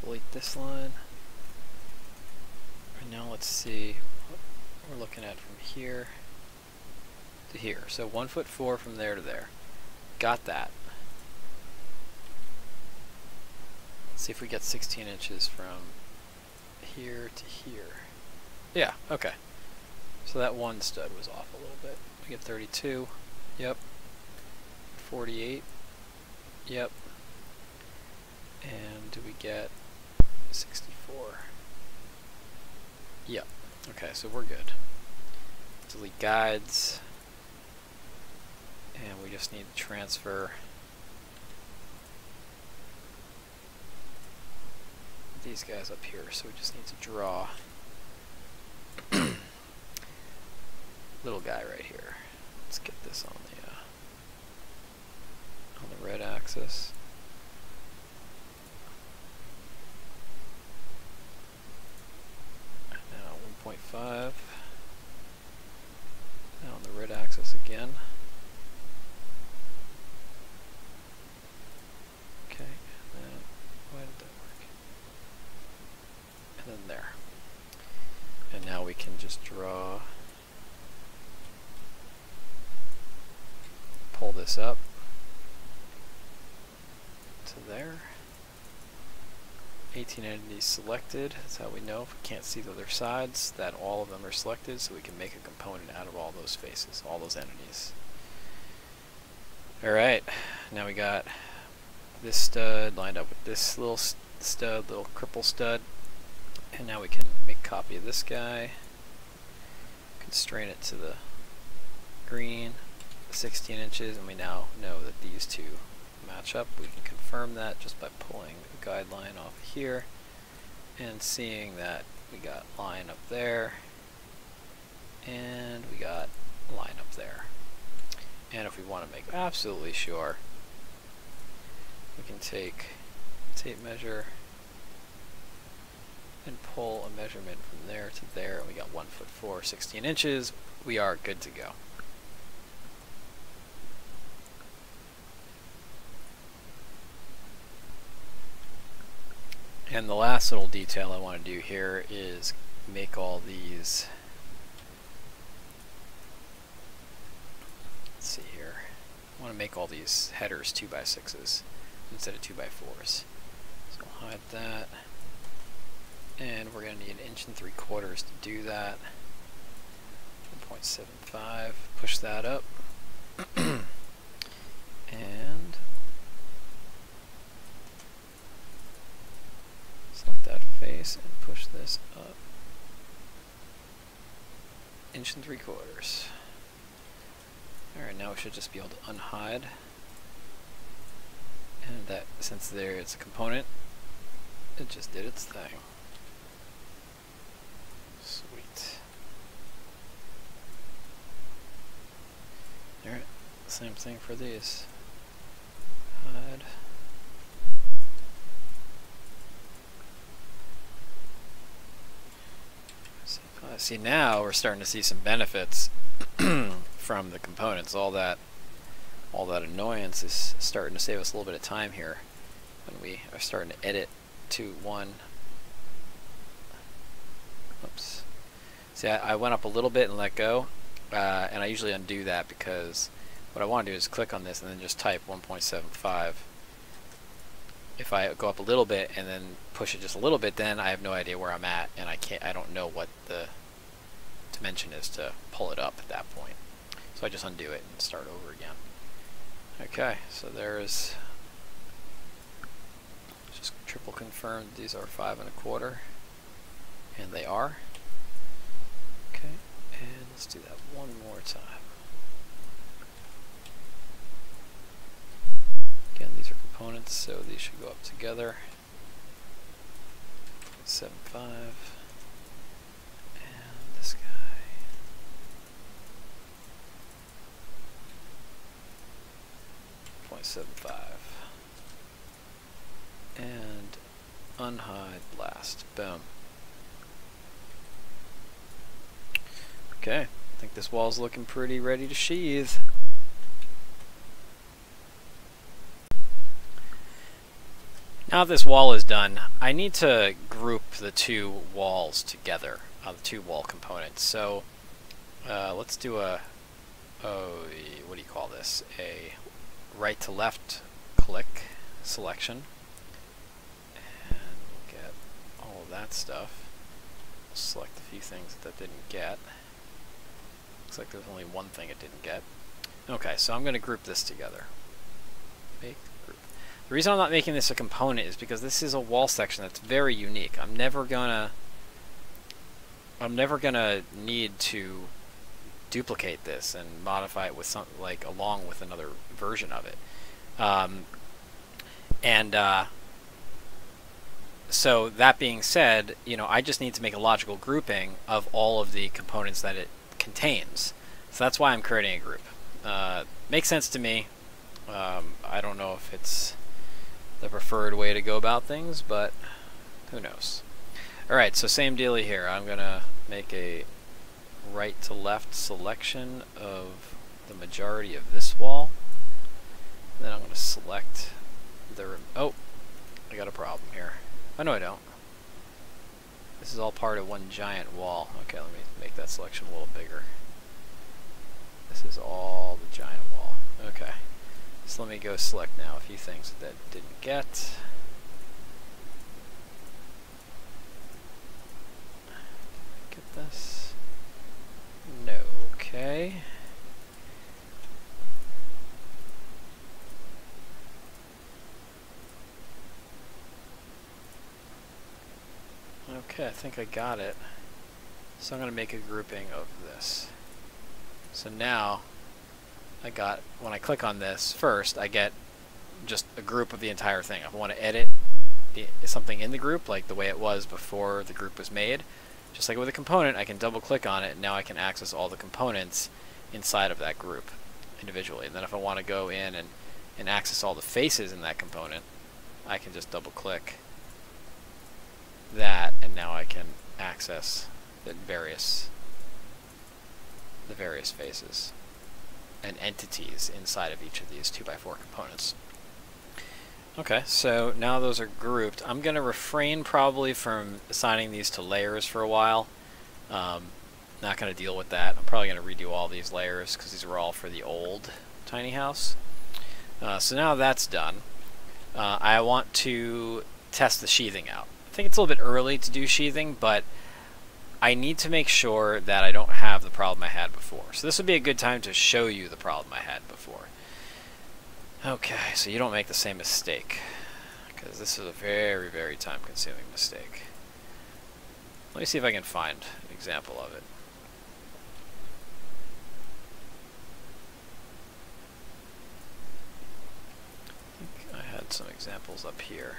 Delete this line. And now let's see. We're looking at from here to here. So one foot four from there to there. Got that. Let's see if we get sixteen inches from here to here. Yeah, okay. So that one stud was off a little bit. We get thirty-two. Yep. forty-eight. Yep. And we get sixty-four. Yep. Okay, so we're good. Delete guides, and we just need to transfer these guys up here, so we just need to draw little guy right here. Let's get this on the uh, on the red axis. one point five, now on the red axis again. Okay, and then, why did that work? And then there. And now we can just draw, pull this up to there. eighteen entities selected, that's how we know if we can't see the other sides, that all of them are selected, so we can make a component out of all those faces, all those entities. Alright, now we got this stud lined up with this little stud, little cripple stud, and now we can make a copy of this guy, constrain it to the green, sixteen inches, and we now know that these two match up. We can confirm that just by pulling the guideline off of here and seeing that we got line up there and we got line up there. And if we want to make absolutely sure, we can take tape measure and pull a measurement from there to there, and we got one foot four, sixteen inches. We are good to go. And the last little detail I want to do here is make all these, let's see here, I want to make all these headers two by sixes instead of two by fours. So I'll hide that, and we're going to need an inch and three quarters to do that, one point seven five, push that up, and select that face and push this up. Inch and three quarters. Alright, now we should just be able to unhide. And that, since there it's a component, it just did its thing. Sweet. Alright, same thing for these. Hide. See, now we're starting to see some benefits from the components. All that, all that annoyance is starting to save us a little bit of time here when we are starting to edit to one. Oops. See, I, I went up a little bit and let go, uh, and I usually undo that because what I want to do is click on this and then just type one point seven five. If I go up a little bit and then push it just a little bit, then I have no idea where I'm at, and I can't. I don't know what the dimension is to pull it up at that point. So I just undo it and start over again. Okay, so there is, just triple confirmed these are five and a quarter, and they are. Okay, and let's do that one more time. Again, these are components, so these should go up together. Seven five, and this guy. point seven five and unhide blast. Boom. Okay, I think this wall's looking pretty ready to sheathe. Now this wall is done, I need to group the two walls together, uh, the two wall components. So uh, let's do a, oh, what do you call this? A right to left click selection, and we'll get all of that stuff. We'll select a few things that that didn't get. Looks like there's only one thing it didn't get. Okay, so I'm going to group this together. Make group. The reason I'm not making this a component is because this is a wall section that's very unique. I'm never gonna I'm never gonna need to duplicate this and modify it with something like along with another version of it, um, and uh, so that being said, you know, I just need to make a logical grouping of all of the components that it contains. So that's why I'm creating a group. Uh, makes sense to me. Um, I don't know if it's the preferred way to go about things, but who knows? All right, so same dealy here. I'm gonna make a right to left selection of the majority of this wall. Then I'm going to select the rem oh, I got a problem here. Oh no, I don't. This is all part of one giant wall. Okay, let me make that selection a little bigger. This is all the giant wall. Okay, so let me go select now a few things that that didn't get. Get this. No, okay. Okay, I think I got it. So I'm going to make a grouping of this. So now, I got, when I click on this first, I get just a group of the entire thing. If I want to edit the, something in the group, like the way it was before the group was made, just like with a component, I can double click on it, and now I can access all the components inside of that group individually. And then if I want to go in and, and access all the faces in that component, I can just double click that, and now I can access the various, the various faces and entities inside of each of these two by four components. Okay, so now those are grouped. I'm going to refrain probably from assigning these to layers for a while. Um, not going to deal with that. I'm probably going to redo all these layers because these were all for the old tiny house. Uh, so now that's done. Uh, I want to test the sheathing out. I think it's a little bit early to do sheathing, but I need to make sure that I don't have the problem I had before. So this would be a good time to show you the problem I had before. Okay, so you don't make the same mistake, because this is a very, very time-consuming mistake. Let me see if I can find an example of it. I think I had some examples up here.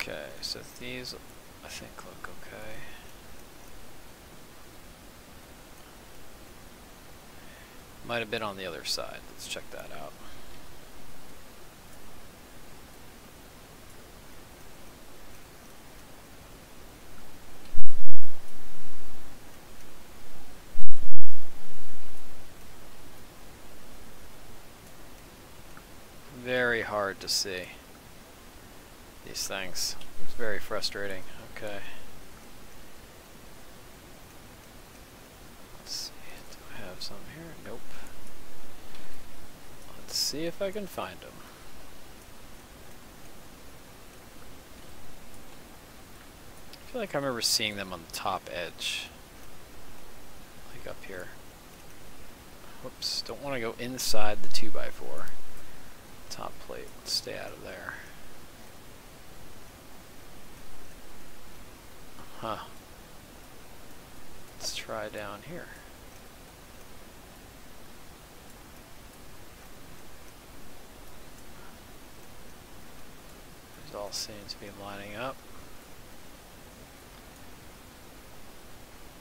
Okay, so these, I think, look okay. Might have been on the other side. Let's check that out. Very hard to see. These things. It's very frustrating. Okay. Let's see. Do I have some here? Nope. Let's see if I can find them. feel like I remember seeing them on the top edge. Like up here. Whoops, don't want to go inside the two by four. Top plate, let's stay out of there. Huh. Let's try down here. These all seem to be lining up.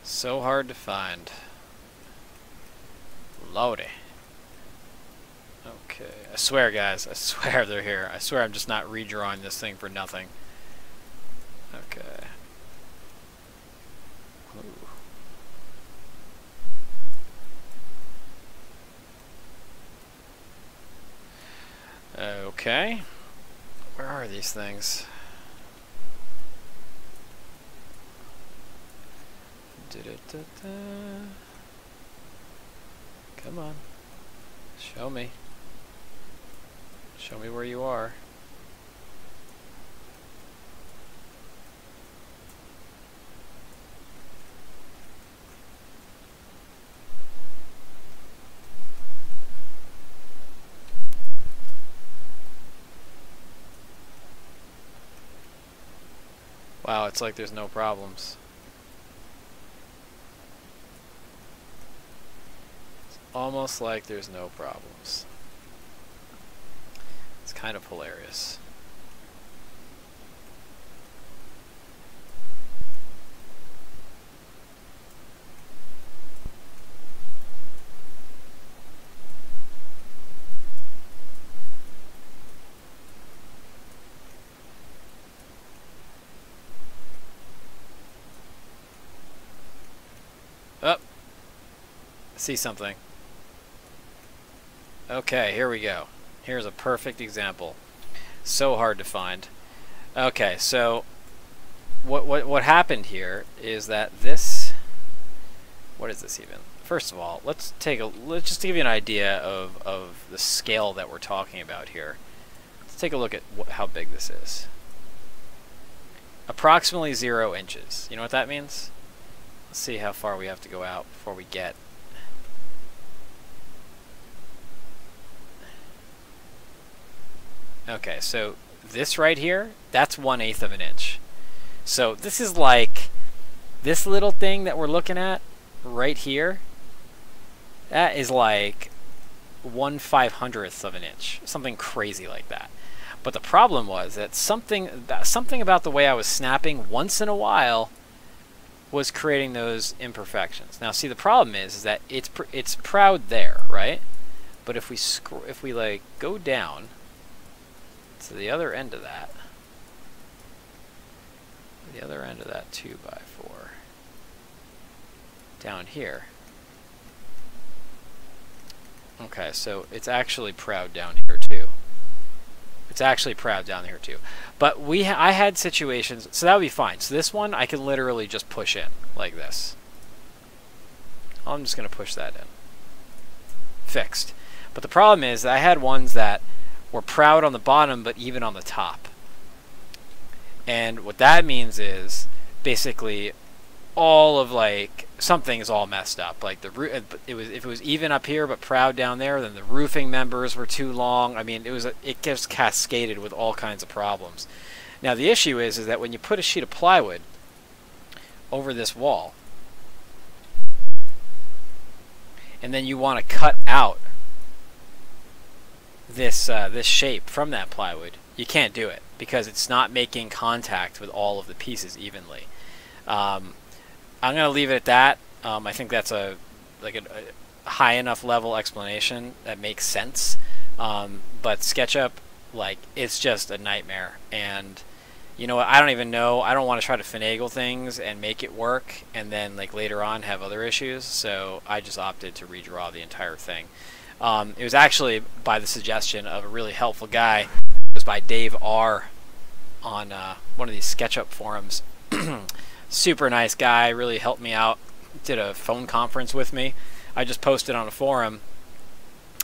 So hard to find. Lordy. Okay, I swear guys, I swear they're here. I swear I'm just not redrawing this thing for nothing. Okay. Ooh. Okay. Where are these things? Da-da-da-da. Come on. Show me. Show me where you are. Wow, it's like there's no problems. Almost like there's no problems. It's kind of hilarious. Up. Oh, see something. Okay, here we go. Here's a perfect example. So hard to find. Okay, so what what what happened here is that this, what is this even? First of all, let's take a let's just give you an idea of of the scale that we're talking about here. Let's take a look at wh how big this is. Approximately zero inches. You know what that means? Let's see how far we have to go out before we get. Okay, so this right here, that's one eighth of an inch. So this is like this little thing that we're looking at right here. That is like one five hundredth of an inch, something crazy like that. But the problem was that something something about the way I was snapping once in a while was creating those imperfections. Now, see, the problem is, is that it's pr it's proud there, right? But if we scr if we like go down. So the other end of that, the other end of that two by four, down here. Okay, so it's actually proud down here too. It's actually proud down here too. But we, ha I had situations, so that would be fine. So this one, I can literally just push in like this. I'm just gonna push that in. Fixed. But the problem is that I had ones that we're proud on the bottom, but even on the top. And what that means is basically all of like something is all messed up. Like the roof, it was if it was even up here, but proud down there, then the roofing members were too long. I mean, it was it gets cascaded with all kinds of problems. Now the issue is is that when you put a sheet of plywood over this wall, and then you want to cut out this uh, this shape from that plywood, you can't do it because it's not making contact with all of the pieces evenly. Um, I'm gonna leave it at that. Um, I think that's a like a, a high enough level explanation that makes sense. Um, but SketchUp, like, it's just a nightmare. And you know what? I don't even know. I don't want to try to finagle things and make it work, and then like later on have other issues. So I just opted to redraw the entire thing. Um, it was actually by the suggestion of a really helpful guy. It was by Dave R on uh, one of these SketchUp forums. Super nice guy, really helped me out. Did a phone conference with me. I just posted on a forum.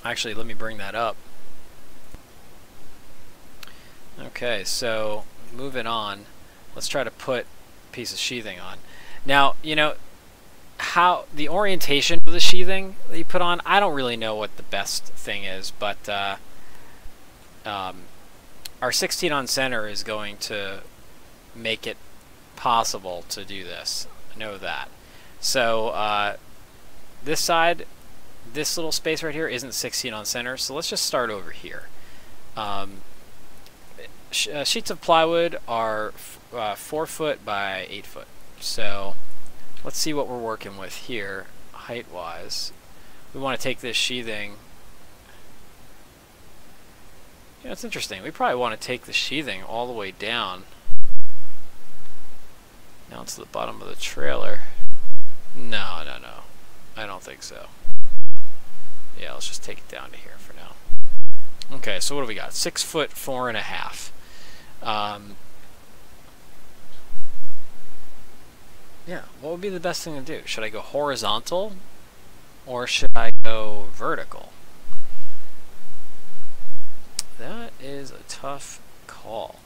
Actually, let me bring that up. Okay, so moving on. Let's try to put piece of sheathing on. Now, you know, how the orientation of the sheathing that you put on, I don't really know what the best thing is, but uh, um, our sixteen on center is going to make it possible to do this. I know that. So uh, this side, this little space right here isn't sixteen on center, so let's just start over here. Um, sh uh, sheets of plywood are f uh, four foot by eight foot. So let's see what we're working with here height-wise. We want to take this sheathing. Yeah, it's interesting. We probably want to take the sheathing all the way down. Down to the bottom of the trailer. No, no, no. I don't think so. Yeah, let's just take it down to here for now. Okay, so what do we got? Six foot, four and a half. Um, yeah, what would be the best thing to do? Should I go horizontal or should I go vertical? That is a tough call.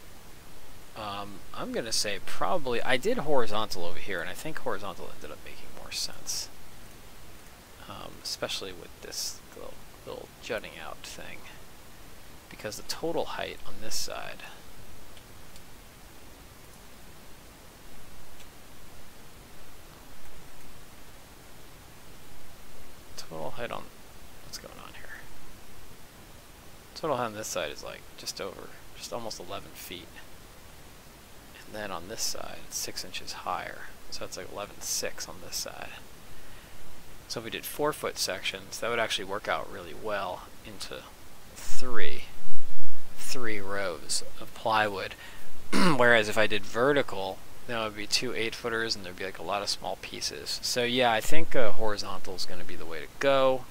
Um, I'm going to say probably, I did horizontal over here, and I think horizontal ended up making more sense. Um, especially with this little, little jutting out thing. Because the total height on this side total height on what's going on here total height on this side is like just over just almost eleven feet, and then on this side it's six inches higher, so it's like eleven six on this side. So if we did four foot sections, that would actually work out really well into three three rows of plywood. Whereas if I did vertical, then it would be two eight footers and there'd be like a lot of small pieces. So yeah, I think uh, horizontal is going to be the way to go.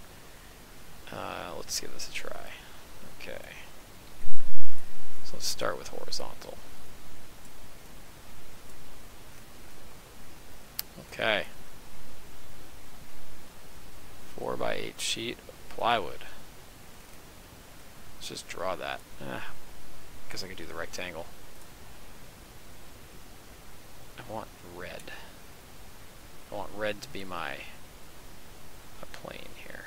Uh, let's give this a try. Okay, so let's start with horizontal. Okay, four by eight sheet of plywood. Let's just draw that. Eh, guess I could do the rectangle. I want red. I want red to be my a plane here.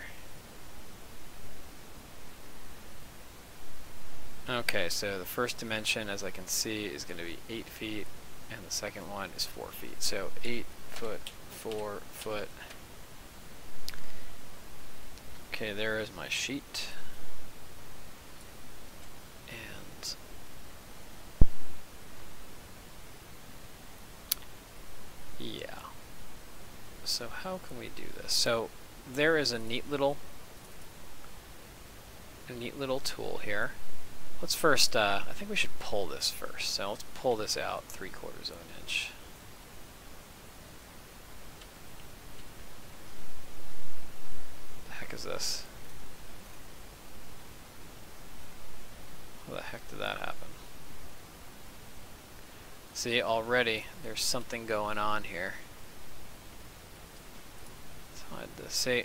Okay, so the first dimension, as I can see, is going to be eight feet, and the second one is four feet. So eight foot, four foot. Okay, there is my sheet. Yeah, so how can we do this? So there is a neat little a neat little tool here. Let's first, uh, I think we should pull this first. So let's pull this out three quarters of an inch. What the heck is this? How the heck did that happen? See, already there's something going on here. Let's hide this. See,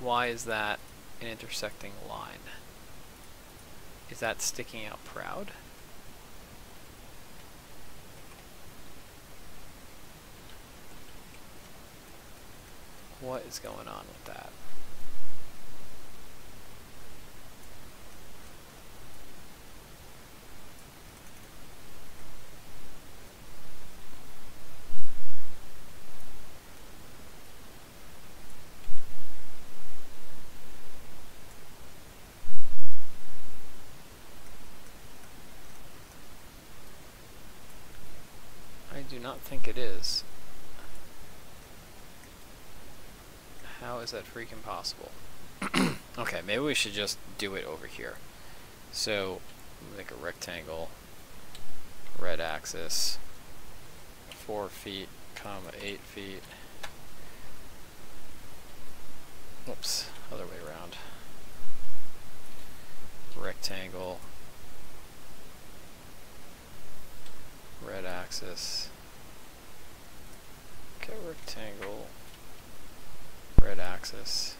why is that an intersecting line? Is that sticking out proud? What is going on with that? I do not think it is. How is that freaking possible? Okay, maybe we should just do it over here. So, make a rectangle, red axis, four feet, comma eight feet. Oops, other way around. Rectangle, red axis. Okay, rectangle, red axis.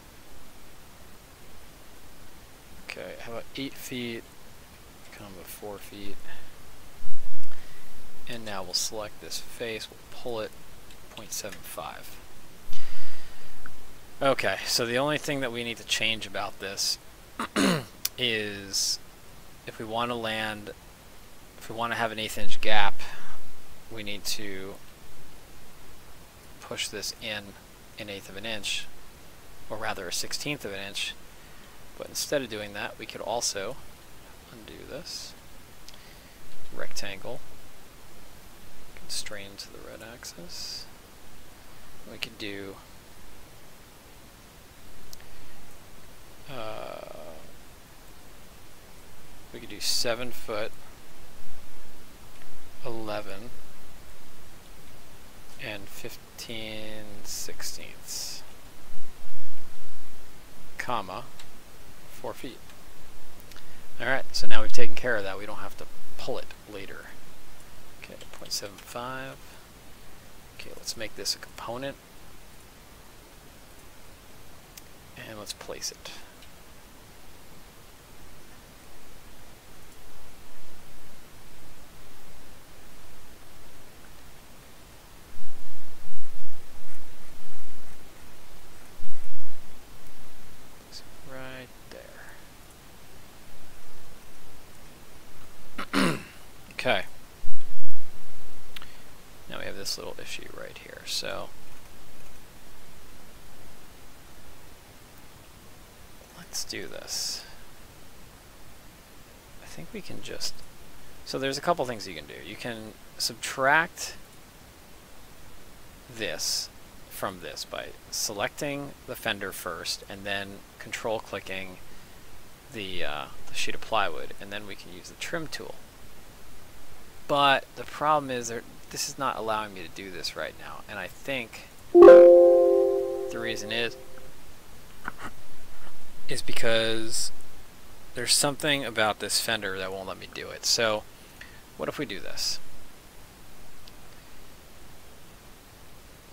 Okay, how about eight feet, comma four feet. And now we'll select this face, we'll pull it zero point seven five. Okay, so the only thing that we need to change about this is if we want to land, if we want to have an eighth inch gap, we need to push this in an eighth of an inch, or rather a sixteenth of an inch. But instead of doing that, we could also undo this rectangle, constrained to the red axis. We could do uh, we could do seven foot, eleven, and fifteen sixteenths, comma, four feet. Alright, so now we've taken care of that. We don't have to pull it later. Okay, zero point seven five. Okay, let's make this a component. And let's place it. Little issue right here. So let's do this. I think we can just, so there's a couple things you can do. You can subtract this from this by selecting the fender first and then control clicking the, uh, the sheet of plywood, and then we can use the trim tool. But the problem is there, this is not allowing me to do this right now, and I think the reason is is because there's something about this fender that won't let me do it. So what if we do this?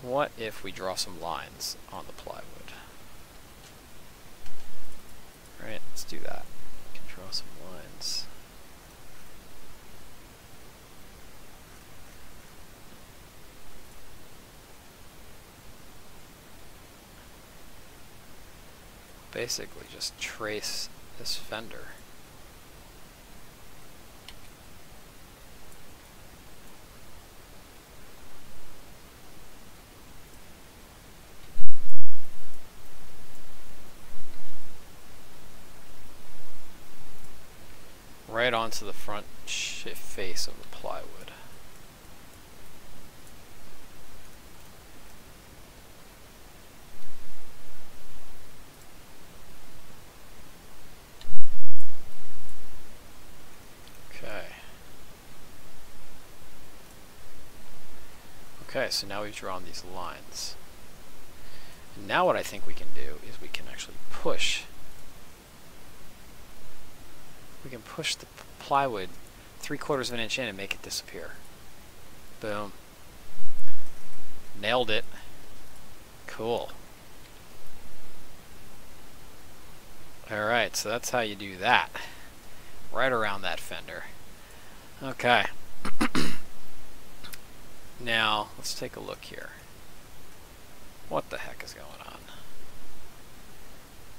What if we draw some lines on the plywood? All right, let's do that. We can draw some lines. Basically just trace this fender. Right onto the front face of the plywood. Okay, so now we've drawn these lines. And now what I think we can do is we can actually push. We can push the plywood three quarters of an inch in and make it disappear. Boom. Nailed it. Cool. Alright, so that's how you do that. Right around that fender. Okay. Now, let's take a look here. What the heck is going on?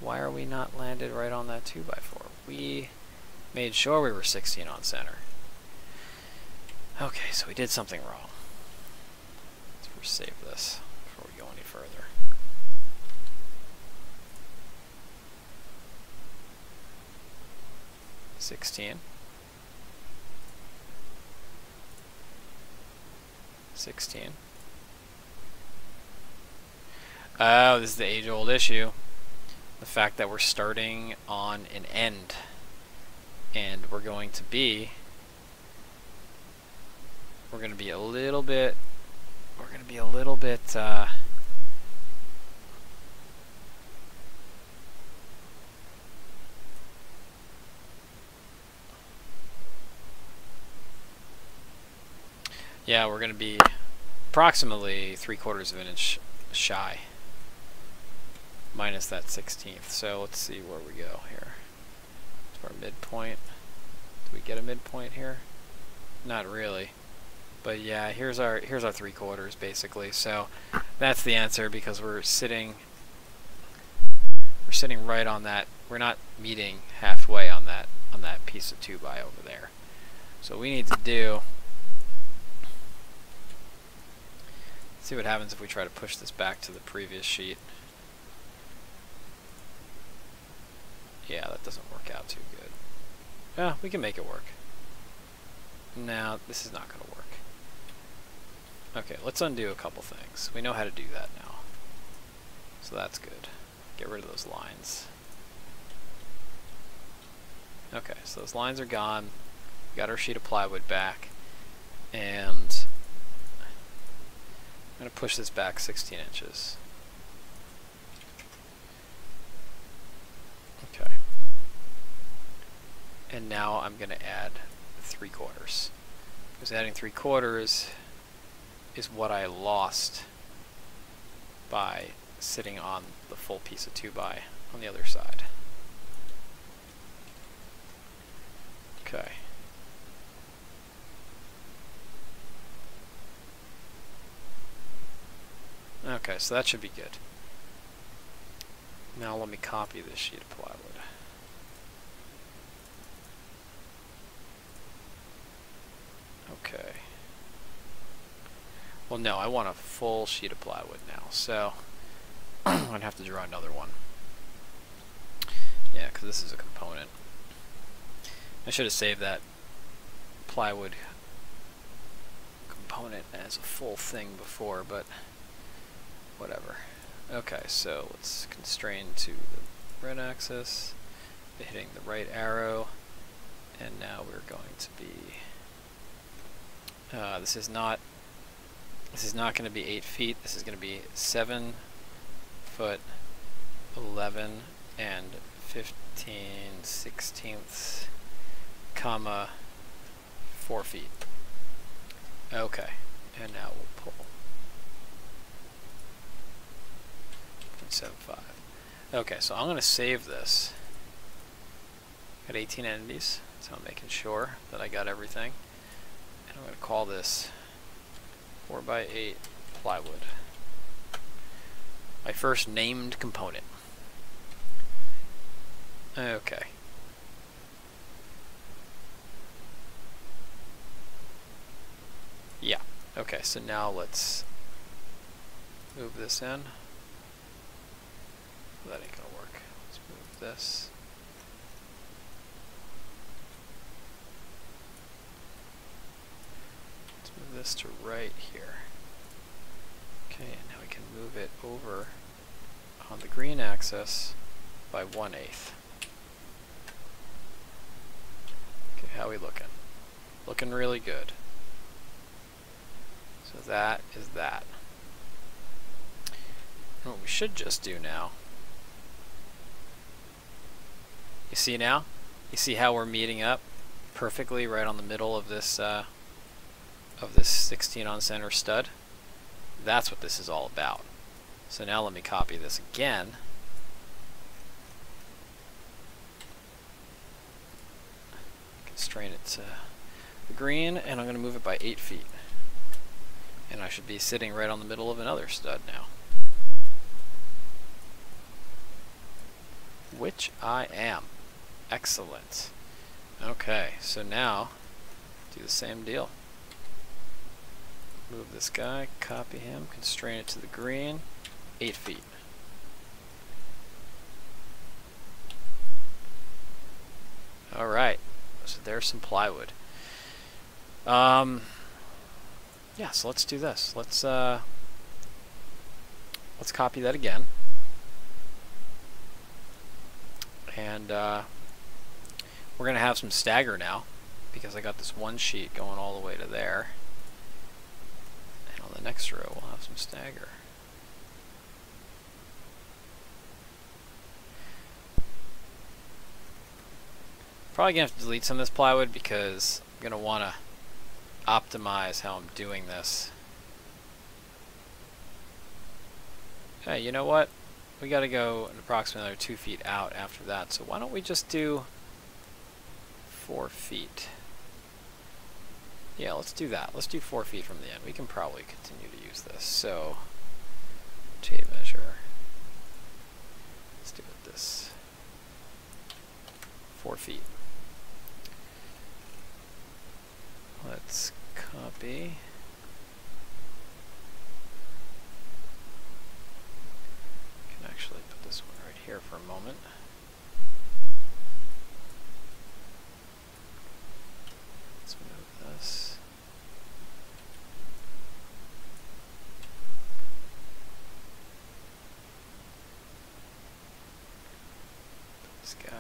Why are we not landed right on that two by four? We made sure we were sixteen on center. Okay, so we did something wrong. Let's save this before we go any further. sixteen. sixteen. Oh, this is the age-old issue. The fact that we're starting on an end. And we're going to be... We're going to be a little bit... We're going to be a little bit... Uh, Yeah, we're going to be approximately three quarters of an inch shy, minus that sixteenth. So let's see where we go here. To our midpoint. Do we get a midpoint here? Not really. But yeah, here's our here's our three quarters basically. So that's the answer, because we're sitting we're sitting right on that. We're not meeting halfway on that on that piece of two by over there. So we need to do. Let's see what happens if we try to push this back to the previous sheet. Yeah, that doesn't work out too good. Yeah, we can make it work. No, this is not going to work. Okay, let's undo a couple things. We know how to do that now. So that's good. Get rid of those lines. Okay, so those lines are gone. We got our sheet of plywood back. And I'm going to push this back sixteen inches. Okay. And now I'm going to add three quarters. Because adding three quarters is what I lost by sitting on the full piece of two by on the other side. Okay. Okay, so that should be good. Now let me copy this sheet of plywood. Okay. Well, no, I want a full sheet of plywood now, so I'm going to have to draw another one. Yeah, because this is a component. I should have saved that plywood component as a full thing before, but whatever. Okay, so let's constrain to the red axis, hitting the right arrow, and now we're going to be... Uh, this is not this is not going to be eight feet, this is going to be seven foot eleven and fifteen sixteenths, comma, four feet. Okay, and now we'll pull. point seven five. Okay, so I'm going to save this. Got eighteen entities, so I'm making sure that I got everything. I'm going to call this four by eight plywood. My first named component. Okay. Yeah. Okay, so now let's move this in. That ain't going to work. Let's move this. Move this to right here. Okay, and now we can move it over on the green axis by one eighth. Okay, how we looking? Looking really good. So that is that. And what we should just do now. You see now? You see how we're meeting up perfectly right on the middle of this. Uh, of this sixteen on center stud. That's what this is all about. So now let me copy this again. Constrain it to the green, and I'm going to move it by eight feet. And I should be sitting right on the middle of another stud now. Which I am. Excellent. Okay, so now do the same deal. Move this guy, copy him, constrain it to the green, eight feet. Alright, so there's some plywood. Um, yeah, so let's do this. Let's, uh, let's copy that again. And uh, we're going to have some stagger now, because I got this one sheet going all the way to there. The next row we'll have some stagger. Probably gonna have to delete some of this plywood because I'm gonna wanna optimize how I'm doing this. Hey, you know what? We gotta go an approximately two feet out after that, so why don't we just do four feet? Yeah, let's do that. Let's do four feet from the end. We can probably continue to use this. So, tape measure. Let's do it this. Four feet. Let's copy. We can actually put this one right here for a moment. Let's move this. Put this guy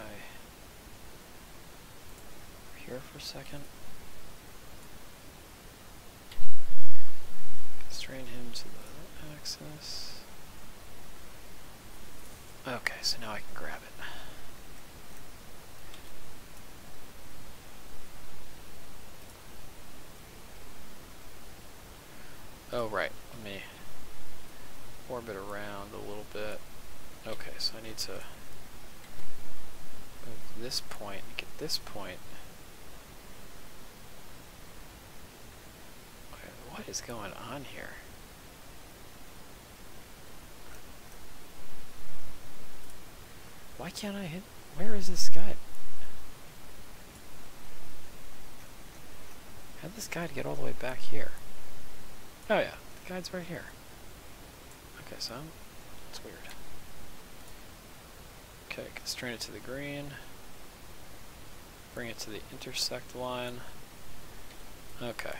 over here for a second. Constrain him to the axis. Okay, so now I can grab it. Oh right, let me orbit around a little bit. Okay, so I need to move this point and get this point. Okay, what is going on here? Why can't I hit? Where is this guy? How'd this guy get all the way back here? Oh yeah, the guide's right here. Okay, so it's weird. Okay, constrain it to the green. Bring it to the intersect line. Okay.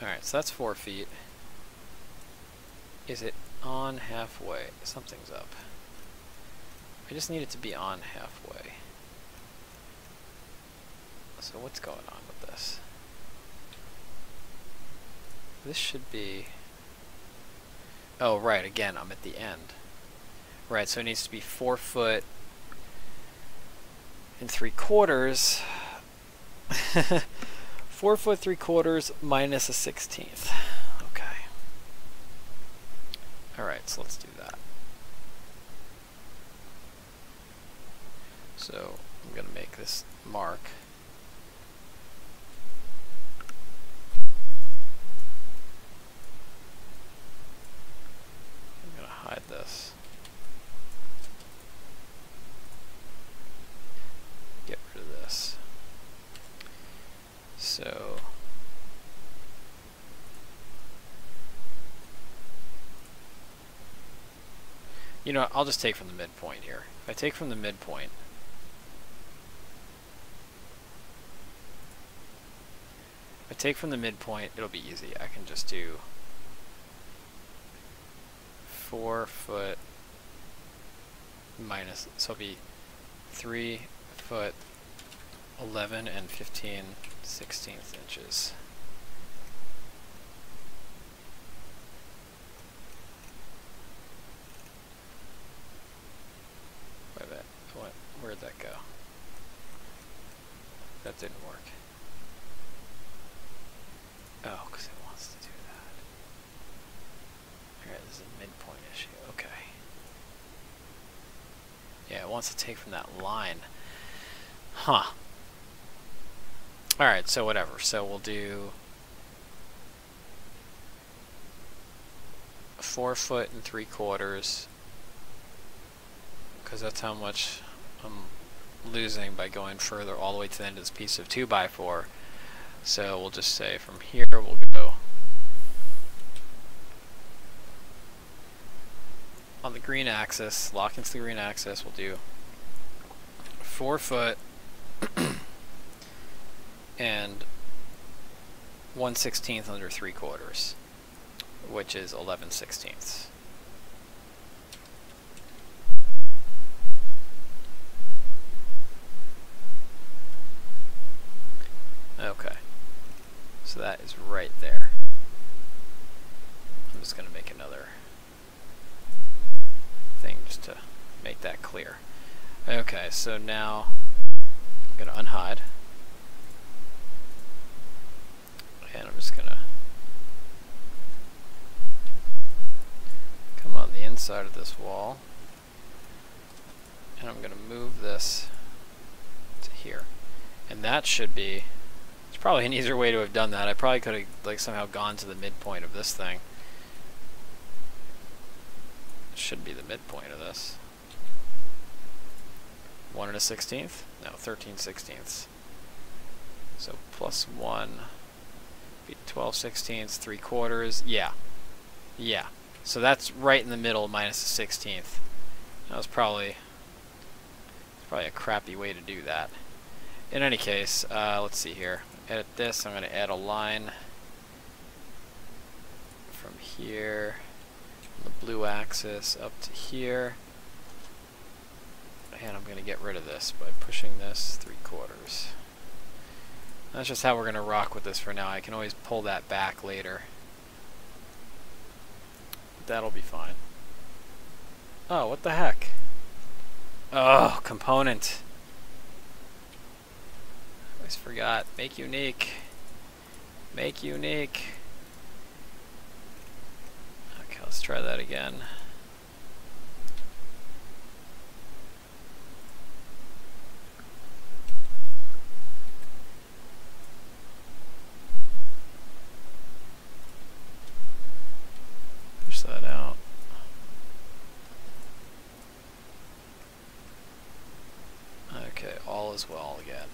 Alright, so that's four feet. Is it on halfway? Something's up. I just need it to be on halfway. So what's going on with this? This should be... Oh, right, again, I'm at the end. Right, so it needs to be four foot and three quarters. Four foot three quarters minus a sixteenth. Okay. All right, so let's do that. So I'm gonna make this mark. This. Get rid of this. So you know, I'll just take from the midpoint here. If I take from the midpoint, if I take from the midpoint, it'll be easy. I can just do four foot minus, so it'll be three foot eleven and fifteen sixteenth inches. Wait a minute, what, where'd that go? That didn't work. Oh, because it wants to do that. Alright, this is a midpoint issue. Okay. Yeah, it wants to take from that line. Huh. Alright, so whatever. So we'll do four foot and three quarters because that's how much I'm losing by going further all the way to the end of this piece of two by four. So we'll just say from here we'll go on the green axis, lock into the green axis, we'll do four foot and one sixteenth under three quarters, which is eleven sixteenths. Okay, so that is right there. I'm just going to make another thing just to make that clear. Okay, so now I'm going to unhide. And I'm just going to come on the inside of this wall and I'm going to move this to here. And that should be, it's probably an easier way to have done that. I probably could have like somehow gone to the midpoint of this thing. It should be the midpoint of this. one and a sixteenth? No, thirteen sixteenths. So plus one, be twelve sixteenths, three quarters, yeah. Yeah, so that's right in the middle minus the sixteenth. That was probably, probably a crappy way to do that. In any case, uh, let's see here. Edit this, I'm going to add a line from here, the blue axis up to here. And I'm going to get rid of this by pushing this three quarters. That's just how we're going to rock with this for now. I can always pull that back later. That'll be fine. Oh, what the heck? Oh, component. Always forgot. Make unique. Make unique. Okay, let's try that again. As well again.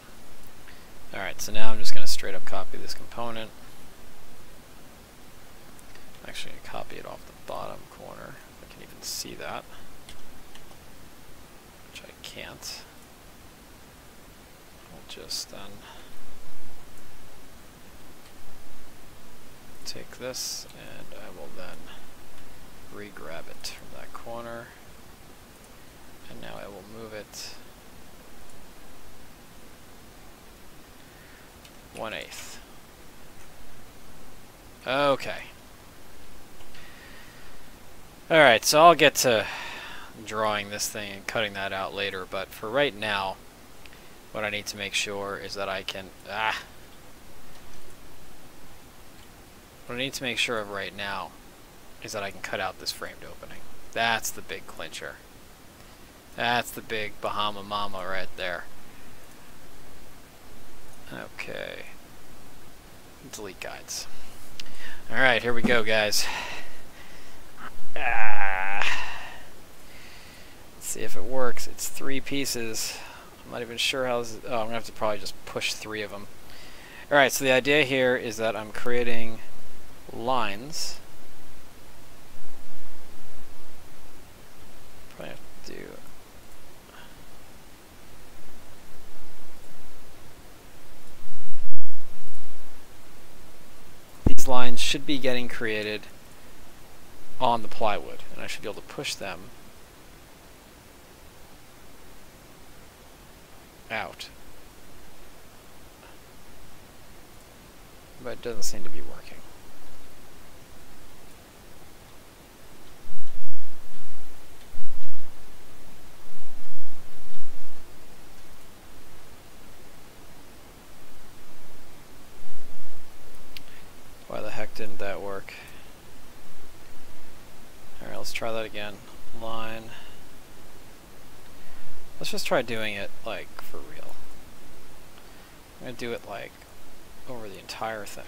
Alright, so now I'm just going to straight up copy this component. I'm actually going to copy it off the bottom corner. I can even see that, which I can't. I'll just then take this and I will then re-grab it from that corner, and now I will move it one eighth. Okay. Alright, so I'll get to drawing this thing and cutting that out later, but for right now, what I need to make sure is that I can... Ah! What I need to make sure of right now is that I can cut out this framed opening. That's the big clincher. That's the big Bahama Mama right there. Okay, delete guides. Alright, here we go, guys. Ah. Let's see if it works. It's three pieces. I'm not even sure how this is. Oh, I'm going to have to probably just push three of them. Alright, so the idea here is that I'm creating lines. Probably have to do... lines should be getting created on the plywood, and I should be able to push them out. But it doesn't seem to be working. Why the heck didn't that work? Alright, let's try that again. Line. Let's just try doing it, like, for real. I'm going to do it, like, over the entire thing.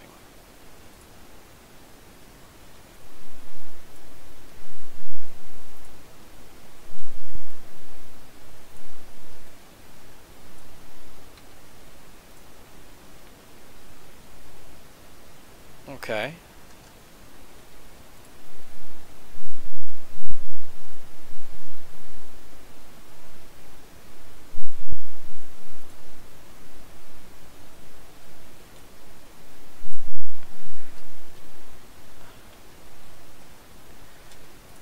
Okay.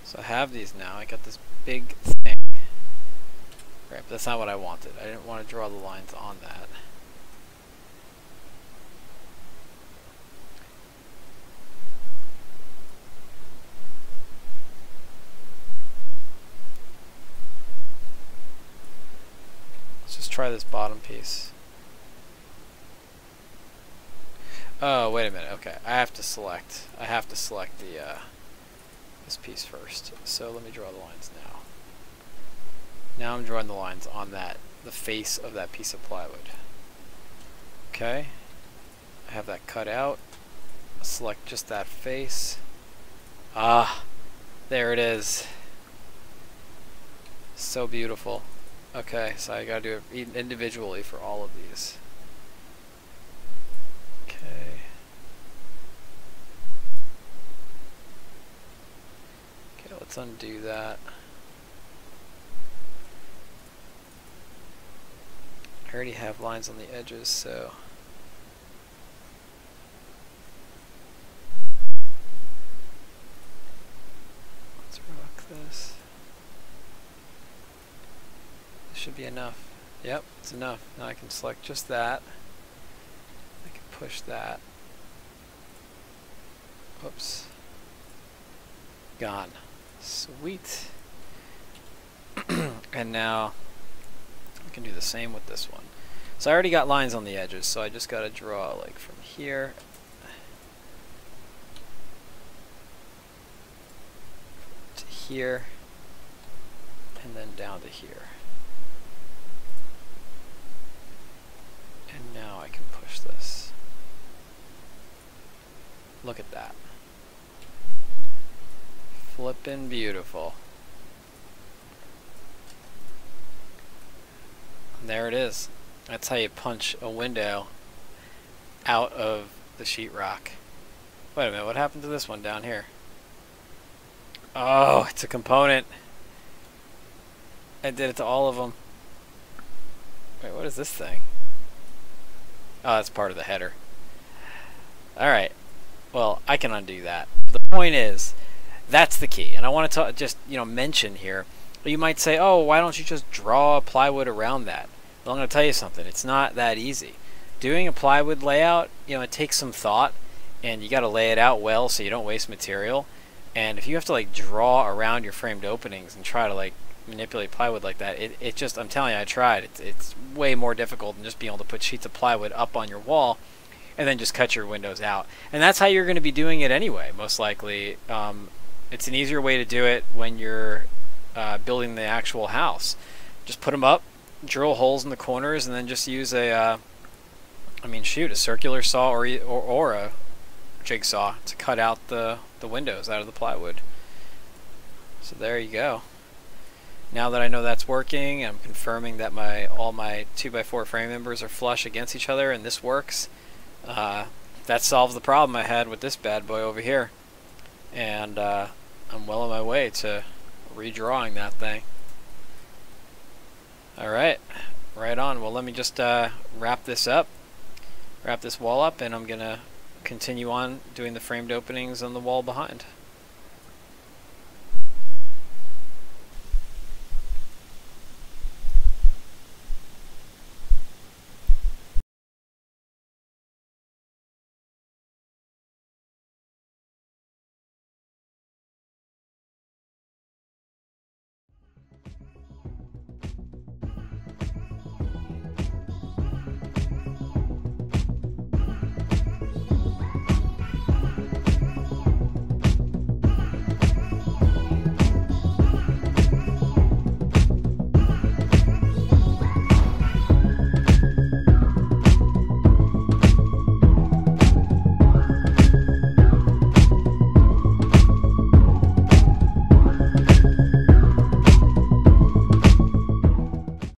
So I have these now. I got this big thing. Right, but that's not what I wanted. I didn't want to draw the lines on that. Try this bottom piece. Oh, wait a minute. Okay, I have to select. I have to select the uh, this piece first. So let me draw the lines now. Now I'm drawing the lines on that, the face of that piece of plywood. Okay, I have that cut out. Select just that face. Ah, there it is. So beautiful. Okay, so I gotta do it individually for all of these. Okay. Okay, let's undo that. I already have lines on the edges, so let's rock this. This should be enough. Yep, it's enough. Now I can select just that. I can push that. Oops. Gone. Sweet. And now I can do the same with this one. So I already got lines on the edges, so I just gotta draw like from here, to here, and then down to here. And now I can push this. Look at that. Flippin' beautiful. There it is. That's how you punch a window out of the sheetrock. Wait a minute, what happened to this one down here? Oh, it's a component. I did it to all of them. Wait, what is this thing? Oh, that's part of the header. Alright, well, I can undo that. The point is, that's the key. And I want to just, you know, mention here, you might say, oh, why don't you just draw plywood around that? Well, I'm going to tell you something. It's not that easy. Doing a plywood layout, you know, it takes some thought, and you got to lay it out well so you don't waste material. And if you have to like draw around your framed openings and try to like manipulate plywood like that, it, it just, I'm telling you, I tried. It's, it's way more difficult than just being able to put sheets of plywood up on your wall and then just cut your windows out. And that's how you're going to be doing it anyway, most likely. Um, it's an easier way to do it when you're Uh, building the actual house. Just put them up, drill holes in the corners, and then just use a, uh, I mean, shoot, a circular saw or, or or a jigsaw to cut out the the windows out of the plywood. So there you go. Now that I know that's working, I'm confirming that my all my two by four frame members are flush against each other, and this works. Uh, that solves the problem I had with this bad boy over here, and uh, I'm well on my way to redrawing that thing. Alright, right on. Well, let me just uh, wrap this up, wrap this wall up, and I'm gonna continue on doing the framed openings on the wall behind.